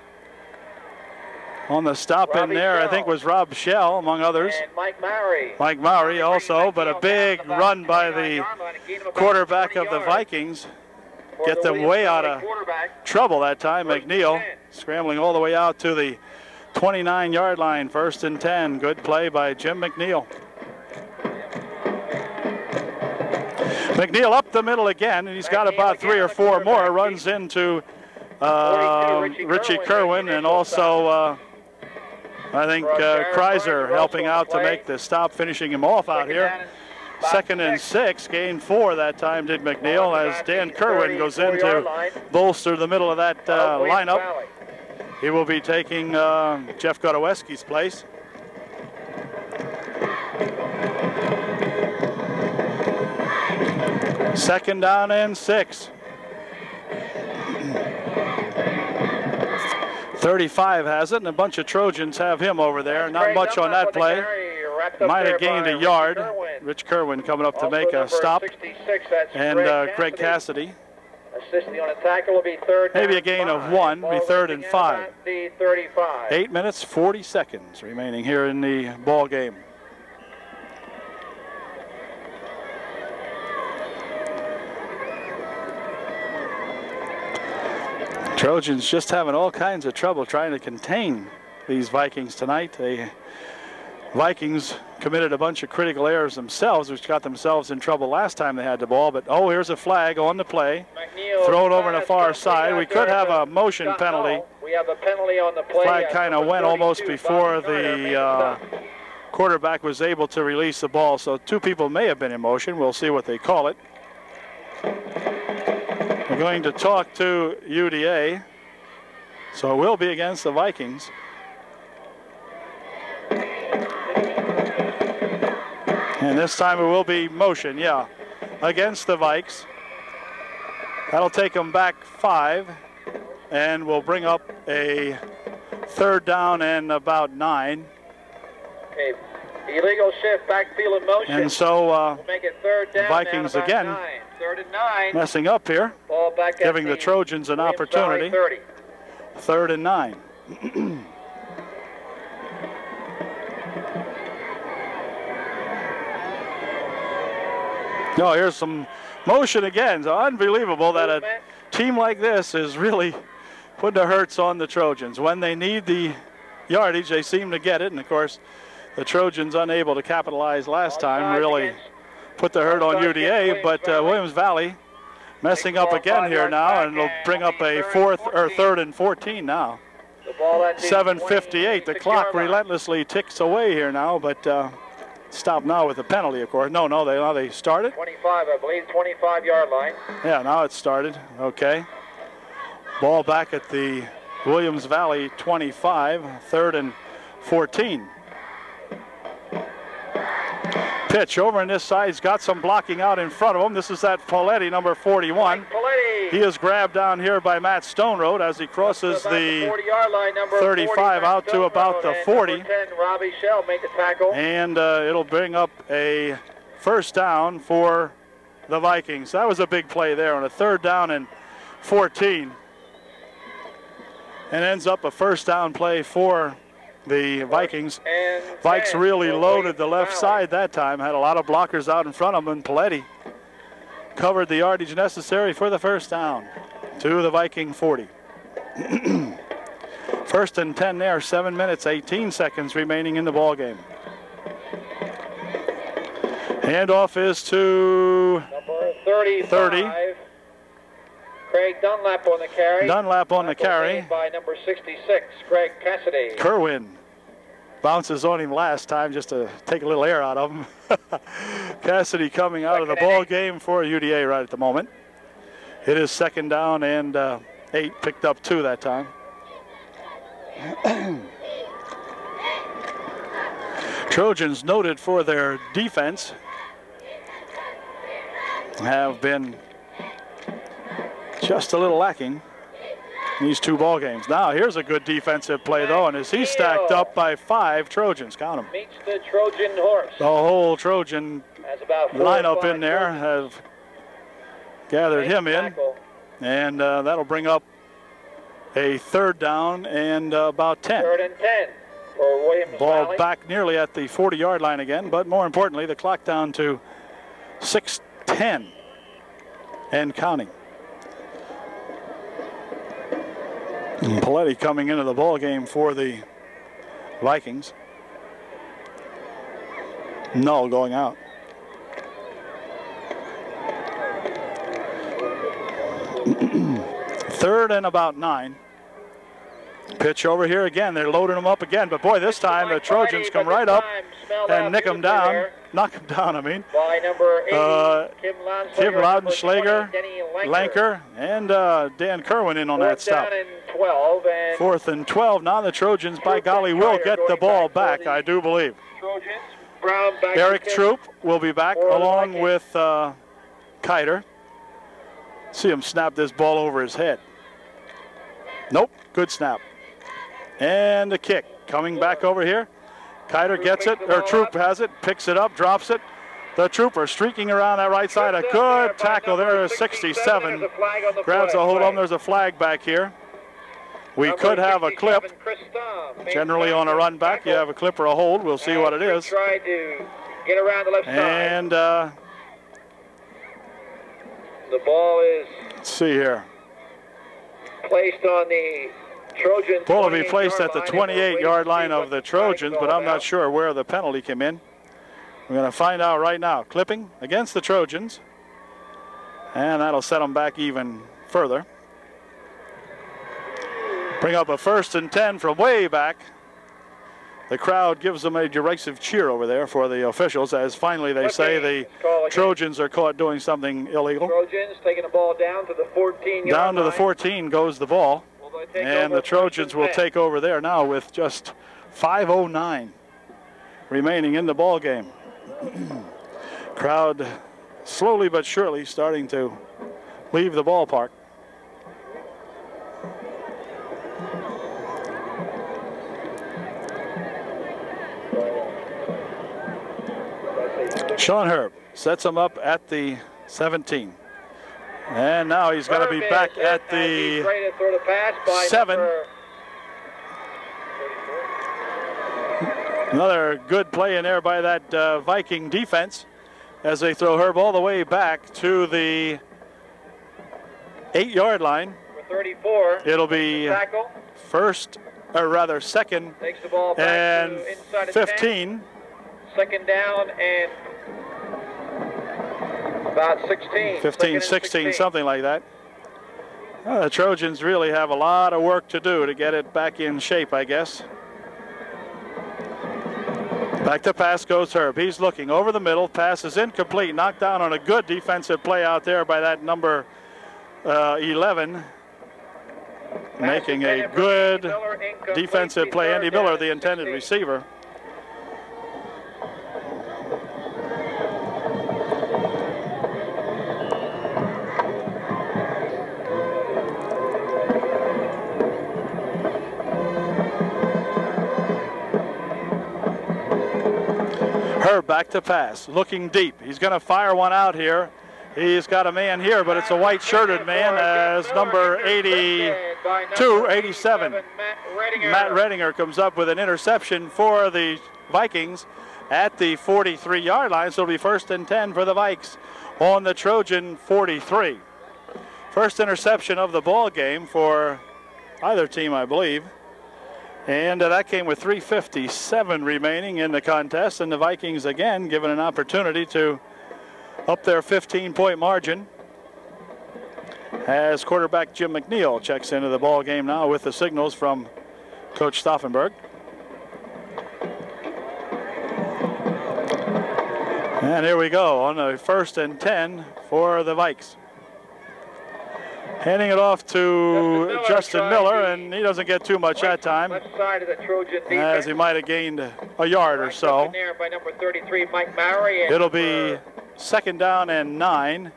On the stop in there, I think was Rob Shell, among others. Mike Mowry. Mike Mowry also, but a big run by the quarterback of the Vikings. Get them way out of trouble that time. McNeil scrambling all the way out to the twenty-nine-yard line, first and ten. Good play by Jim McNeil. McNeil up the middle again, and he's got about three or four more. Runs into uh, Richie Kerwin, and also uh, I think uh, Kreiser helping out to make the stop, finishing him off out here. Second and six, gain four that time did McNeil, as Dan Kerwin goes in to bolster the middle of that uh, lineup. He will be taking uh, Jeff Gotoweski's place. Second down and six. thirty-five has it, and a bunch of Trojans have him over there. Not much on that play. Might have gained a yard. Rich Kerwin coming up to make a stop. And uh, Greg Cassidy. Assisting on a tackle will be third. Maybe a gain of one, be third and five. Eight minutes, forty seconds remaining here in the ball game. Trojans just having all kinds of trouble trying to contain these Vikings tonight. The Vikings committed a bunch of critical errors themselves, which got themselves in trouble last time they had the ball. But, oh, here's a flag on the play, thrown over on the far side. We could have a motion penalty. We have a penalty on the play. Flag kind of went almost before the uh, quarterback was able to release the ball. So two people may have been in motion. We'll see what they call it. We're going to talk to U D A, so it will be against the Vikings. And this time it will be motion, yeah, against the Vikes. That'll take them back five, and we'll bring up a third down and about nine. technique. Illegal shift, backfield in motion. And so uh, we'll make it third down, Vikings again nine. Third and nine. Messing up here, ball back giving the, the Trojans an Williams opportunity. Third and nine. No, here's some motion again. It's unbelievable that a team like this is really putting the hurts on the Trojans. When they need the yardage, they seem to get it. And, of course, the Trojans unable to capitalize last time really put the hurt on U D A. But uh, Williams Valley messing up again here now, and it'll bring up a fourth or third and fourteen now. seven fifty-eight. The clock relentlessly ticks away here now, but uh, stop now with a penalty, of course. No, no, they now they started. twenty-five, I believe, twenty-five-yard line. Yeah, now it started. Okay. Ball back at the Williams Valley twenty-five, third and fourteen. Pitch over on this side. He's got some blocking out in front of him. This is that Pelletti, number forty-one. Pelletti. He is grabbed down here by Matt Stoneroad as he crosses the thirty-five out to about the forty. Robbie Shell made the tackle. And uh, it'll bring up a first down for the Vikings. That was a big play there on a third down and fourteen. And ends up a first down play for the Vikings. Vikes really loaded the left side that time, had a lot of blockers out in front of them, and Pelletti covered the yardage necessary for the first down to the Viking forty. First and ten there, seven minutes, eighteen seconds remaining in the ball game. Handoff is to number thirty. Craig Dunlap on the carry. Dunlap on the carry. By number sixty-six, Greg Cassidy. Kerwin bounces on him last time just to take a little air out of him. Cassidy coming out of the ball game for U D A right at the moment. It is second down and uh, eight, picked up two that time. Trojans, noted for their defense, have been just a little lacking in these two ball games. Now here's a good defensive play though, and as he's stacked up by five Trojans, count them. Meets the Trojan horse. The whole Trojan lineup in there have gathered him in, and uh, that'll bring up a third down and uh, about ten. Third and ten for Williams Valley. Ball back nearly at the forty-yard line again, but more importantly, the clock down to six ten and counting. Mm-hmm. Pelletti coming into the ball game for the Vikings. Null going out. Third and about nine. Pitch over here again. They're loading them up again, but boy, this time the Trojans come right up and nick them down, knock them down, I mean. By number eight, uh, Kim Laudenschlager, Lanker, and uh, Dan Kerwin in on that stop. Fourth and twelve. Now the Trojans, by golly, will get the ball back, I do believe. Eric Troop will be back along with uh, Kyder. See him snap this ball over his head. Nope, good snap. And the kick coming back over here. Kyder gets it, or Troop has it, picks it up, drops it. The Trooper streaking around that right side. A good tackle there is sixty-seven. Grabs a hold on. There's a flag back here. We could have a clip. Generally on a run back, you have a clip or a hold. We'll see what it is. And uh, the ball is, let's see here, placed on the Trojans. Ball will be placed at the twenty-eight-yard line of the Trojans, but I'm not sure where the penalty came in. We're going to find out right now. Clipping against the Trojans, and that'll set them back even further. Bring up a first and ten from way back. The crowd gives them a derisive cheer over there for the officials as finally they say the Trojans are caught doing something illegal. Trojans taking the ball down to the fourteen-yard line. Down to the fourteen goes the ball, and the Trojans will take over there now with just five oh nine remaining in the ball game. Crowd slowly but surely starting to leave the ballpark. Sean Herb sets him up at the seventeen. And now he's got to be back at the seven. Another good play in there by that uh, Viking defense as they throw Herb all the way back to the eight-yard line. thirty-four. It'll be first, or rather second, takes the ball back and to fifteen. Second down and about sixteen. fifteen, sixteen, sixteen, something like that. Well, the Trojans really have a lot of work to do to get it back in shape, I guess. Back to pass goes Herb. He's looking over the middle. Pass is incomplete. Knocked down on a good defensive play out there by that number uh, eleven. Making a good defensive play. Andy Miller, the intended receiver. Herb back to pass, looking deep. He's going to fire one out here. He's got a man here, but it's a white-shirted man as number eighty-two, eighty-seven. Matt Redinger comes up with an interception for the Vikings at the forty-three-yard line, so it'll be first and ten for the Vikes on the Trojan forty-three. First interception of the ball game for either team, I believe. And uh, that came with three fifty-seven remaining in the contest, and the Vikings again given an opportunity to up their fifteen-point margin as quarterback Jim McNeil checks into the ball game now with the signals from Coach Stauffenberg. And here we go on a first and ten for the Vikes. Handing it off to Justin Miller, Justin Miller and he doesn't get too much right, that time, side of the Trojan as he might have gained a yard right or so. By number thirty-three, Mike Mowry, and it'll be second down and nine.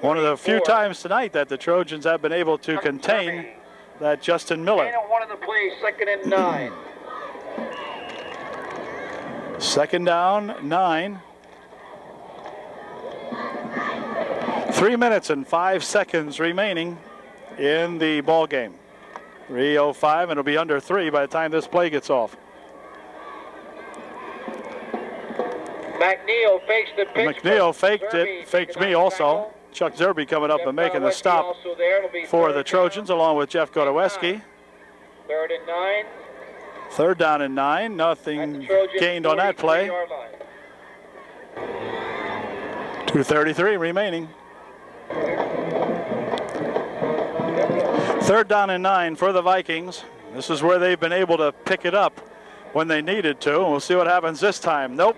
One of the few times tonight that the Trojans have been able to contain that Justin Miller. And one of the plays, second and nine. Second down, nine. Three minutes and five seconds remaining in the ball game. three oh five, and it'll be under three by the time this play gets off. McNeil fakes the pitch. McNeil faked it, faked me also. Chuck Zerby coming up and making the stop for the Trojans along with Jeff Gotoweski. Third and nine. Third down and nine. Nothing gained on that play. two thirty-three remaining. Third down and nine for the Vikings. This is where they've been able to pick it up when they needed to. We'll see what happens this time. Nope,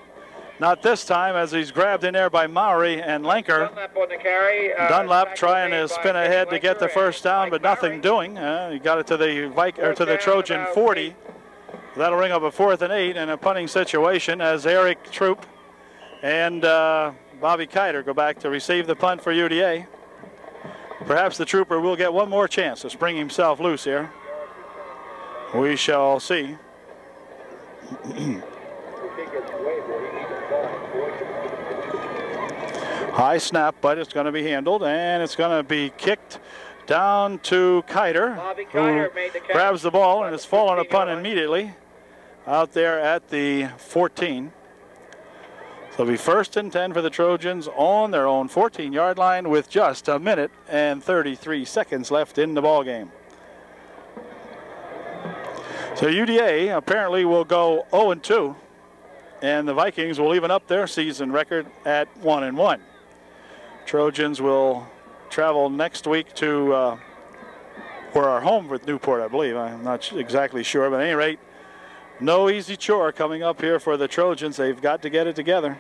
not this time, as he's grabbed in there by Mowry and Lanker. Dunlap, on the carry. Uh, Dunlap trying to spin ahead Lanker to get the first down, but nothing Mowry. doing. Uh, he got it to the Viking or to the Trojan forty. Eight. That'll ring up a fourth and eight in a punting situation as Eric Troop and uh, Bobby Kyder go back to receive the punt for U D A. Perhaps the Trooper will get one more chance to spring himself loose here. We shall see. High snap, but it's going to be handled, and it's going to be kicked down to Kyder, Bobby Kyder who made the grabs the ball and is fallen upon immediately out there at the fourteen. It'll be first and ten for the Trojans on their own fourteen-yard line with just a minute and thirty-three seconds left in the ball game. So U D A apparently will go oh and two, and the Vikings will even up their season record at one and one. Trojans will travel next week to uh, where our home with Newport, I believe. I'm not exactly sure, but at any rate, no easy chore coming up here for the Trojans. They've got to get it together.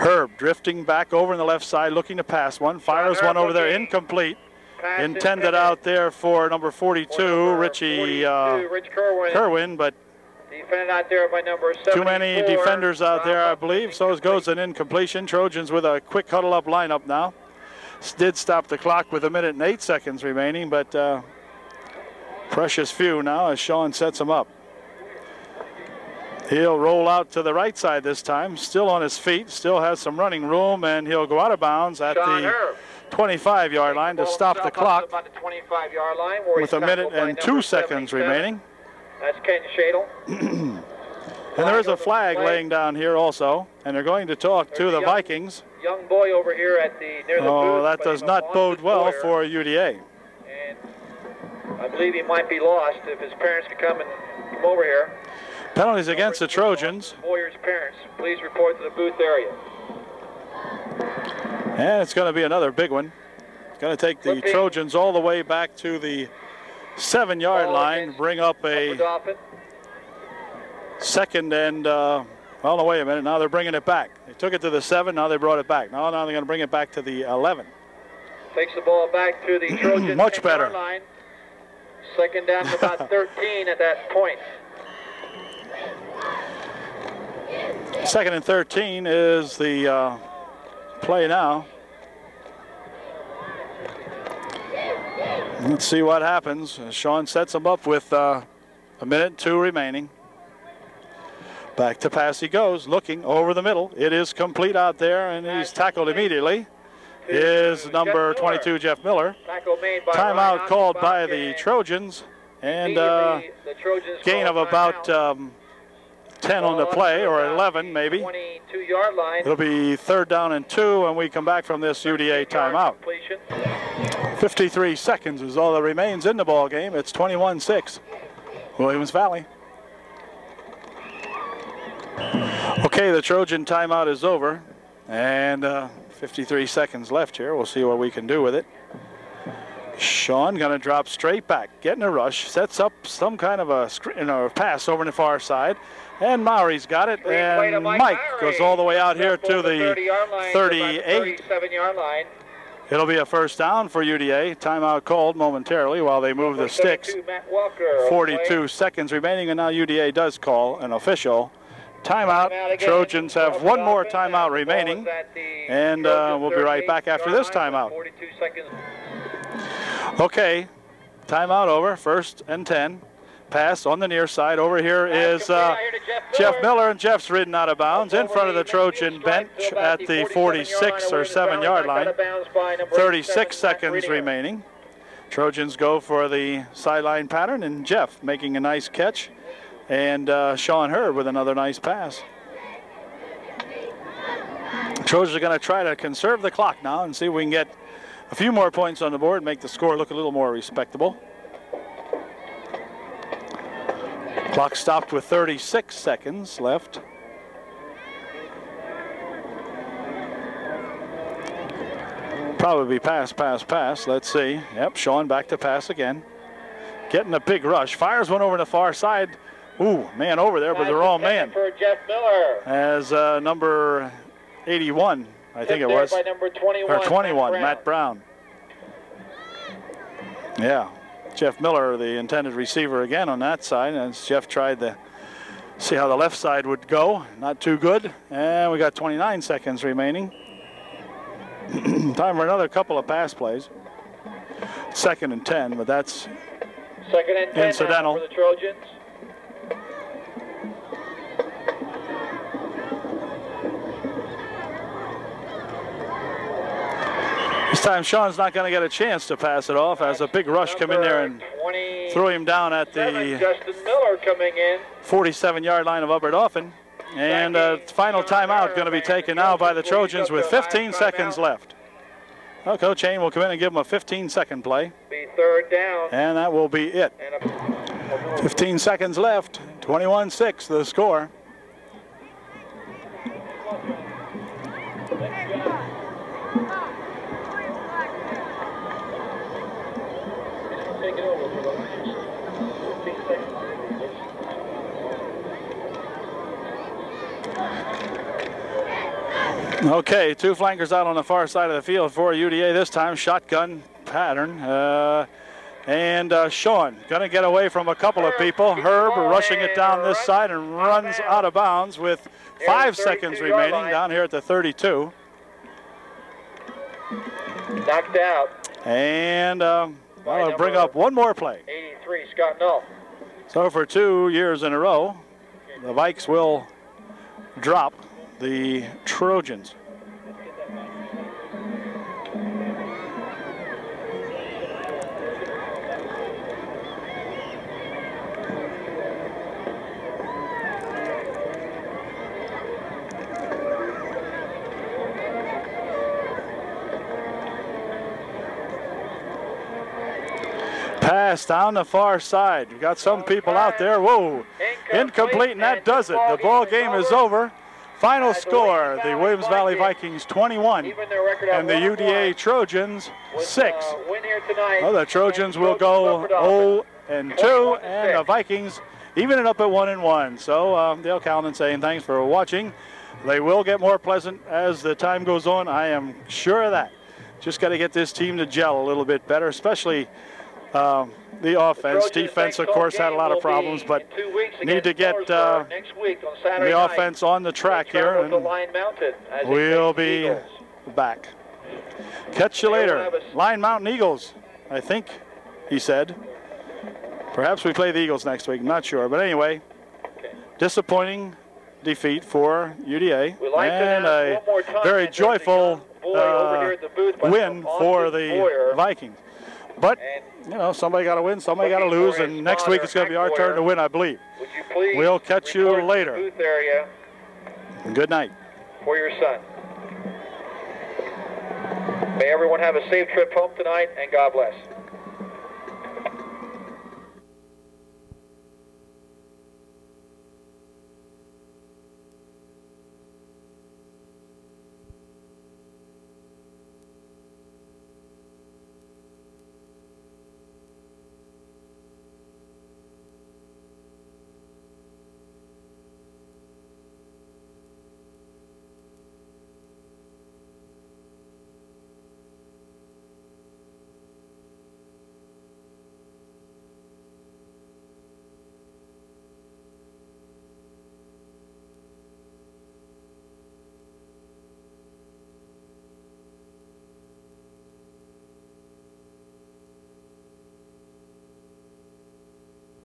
Herb drifting back over on the left side, looking to pass one. Fires one over there, incomplete. Intended out there for number forty-two, Richie uh, Kerwin, but too many defenders out there, I believe. So it goes an incompletion. Trojans with a quick huddle-up lineup now. Did stop the clock with a minute and eight seconds remaining, but uh, precious few now as Sean sets him up. He'll roll out to the right side this time, still on his feet, still has some running room, and he'll go out of bounds at the twenty-five yard line to stop the clock with a minute and two seconds remaining. That's Ken Shadle. And there is a flag laying down here also, and they're going to talk to the Vikings. Young boy over here at the near the booth. Oh, that does not bode well for U D A. And I believe he might be lost if his parents could come and come over here. Penalties against the Trojans. Boyer's parents, please report to the booth area. And it's going to be another big one. It's going to take the Trojans all the way back to the seven-yard line, bring up a second and, uh, well, no, wait a minute. Now they're bringing it back. They took it to the seven. Now they brought it back. Now, now they're going to bring it back to the eleven. Takes the ball back to the Trojans. Much better. Line. Second down to about thirteen at that point. Second and thirteen is the uh, play now. Let's see what happens. Sean sets them up with uh, a minute and two remaining. Back to pass he goes, looking over the middle. It is complete out there, and he's tackled immediately. Is number twenty-two, Jeff Miller. Timeout called by the Trojans, and uh, gain of about um, ten on the play, or eleven maybe. It'll be third down and two, and we come back from this U D A timeout. fifty-three seconds is all that remains in the ball game. It's twenty-one six, Williams Valley. Okay, the Trojan timeout is over, and uh, fifty-three seconds left here. We'll see what we can do with it. Sean gonna drop straight back, getting a rush, sets up some kind of a screen, you know, pass over on the far side, and Mowry's got it, and Mike goes all the way out here to the thirty-eight. It'll be a first down for U D A. Timeout called momentarily while they move the sticks. forty-two seconds remaining, and now U D A does call an official timeout. Trojans have one more timeout remaining, and uh, we'll be right back after this timeout. Okay, timeout over, first and ten. Pass on the near side. Over here is uh, Jeff Miller, and Jeff's ridden out of bounds in front of the Trojan bench at the forty-six or seven-yard line. thirty-six seconds remaining. Trojans go for the sideline pattern, and Jeff making a nice catch. And uh, Sean Herb with another nice pass. Trojans are going to try to conserve the clock now and see if we can get a few more points on the board, make the score look a little more respectable. Clock stopped with thirty-six seconds left. Probably be pass, pass, pass. Let's see. Yep, Sean back to pass again. Getting a big rush. Fires one over the far side. Ooh, man over there, but they're all man. For Jeff Miller. As uh, number eighty-one, I think it was. By number twenty-one, or twenty-one, Matt Brown. Matt Brown. Yeah, Jeff Miller, the intended receiver again on that side. And Jeff tried to see how the left side would go. Not too good. And we got twenty-nine seconds remaining. Time for another couple of pass plays. Second and ten, but that's second and ten incidental for the Trojans. This time Sean's not going to get a chance to pass it off as a big rush come in there and threw him down at the Justin Miller coming in. forty-seven yard line of Upper Dauphin. And a final timeout going to be taken now by the Trojans with fifteen seconds left. Well, Coach Hain will come in and give him a fifteen second play. Be third down. And that will be it. fifteen seconds left, twenty-one six the score. Okay, two flankers out on the far side of the field for U D A this time. Shotgun pattern. Uh, and uh, Sean going to get away from a couple of people. Herb rushing it down this side and runs out of bounds with five seconds remaining down here at the thirty-two. Knocked out. And uh, I'll bring up one more play. eighty-three, Scott Null. So for two years in a row, The Vikes will drop the Trojans. Pass down the far side. We've got some people out there. Whoa, incomplete, and that does it. The ball game is over. Final score, the Williams Valley Vikings twenty-one and the U D A Trojans six. Well, the Trojans will go oh and two, and the Vikings even it up at one and one. So um, Dale Callen saying thanks for watching. They will get more pleasant as the time goes on. I am sure of that. Just got to get this team to gel a little bit better, especially Um, the offense. The defense, of course, had a lot of problems, but need to get uh, next week on Saturday the offense on the track here. And Line Mountain, we'll be Eagles. Back. Catch you later. Line Mountain Eagles, I think he said. Perhaps we play the Eagles next week. Not sure. But anyway, okay. Disappointing defeat for U D A. Like and a very joyful uh, booth, win for the Boyer. Vikings. But, you know, somebody got to win, somebody got to lose, and next week it's going to be our turn to win, I believe. We'll catch you later. Good night. For your son. May everyone have a safe trip home tonight, and God bless.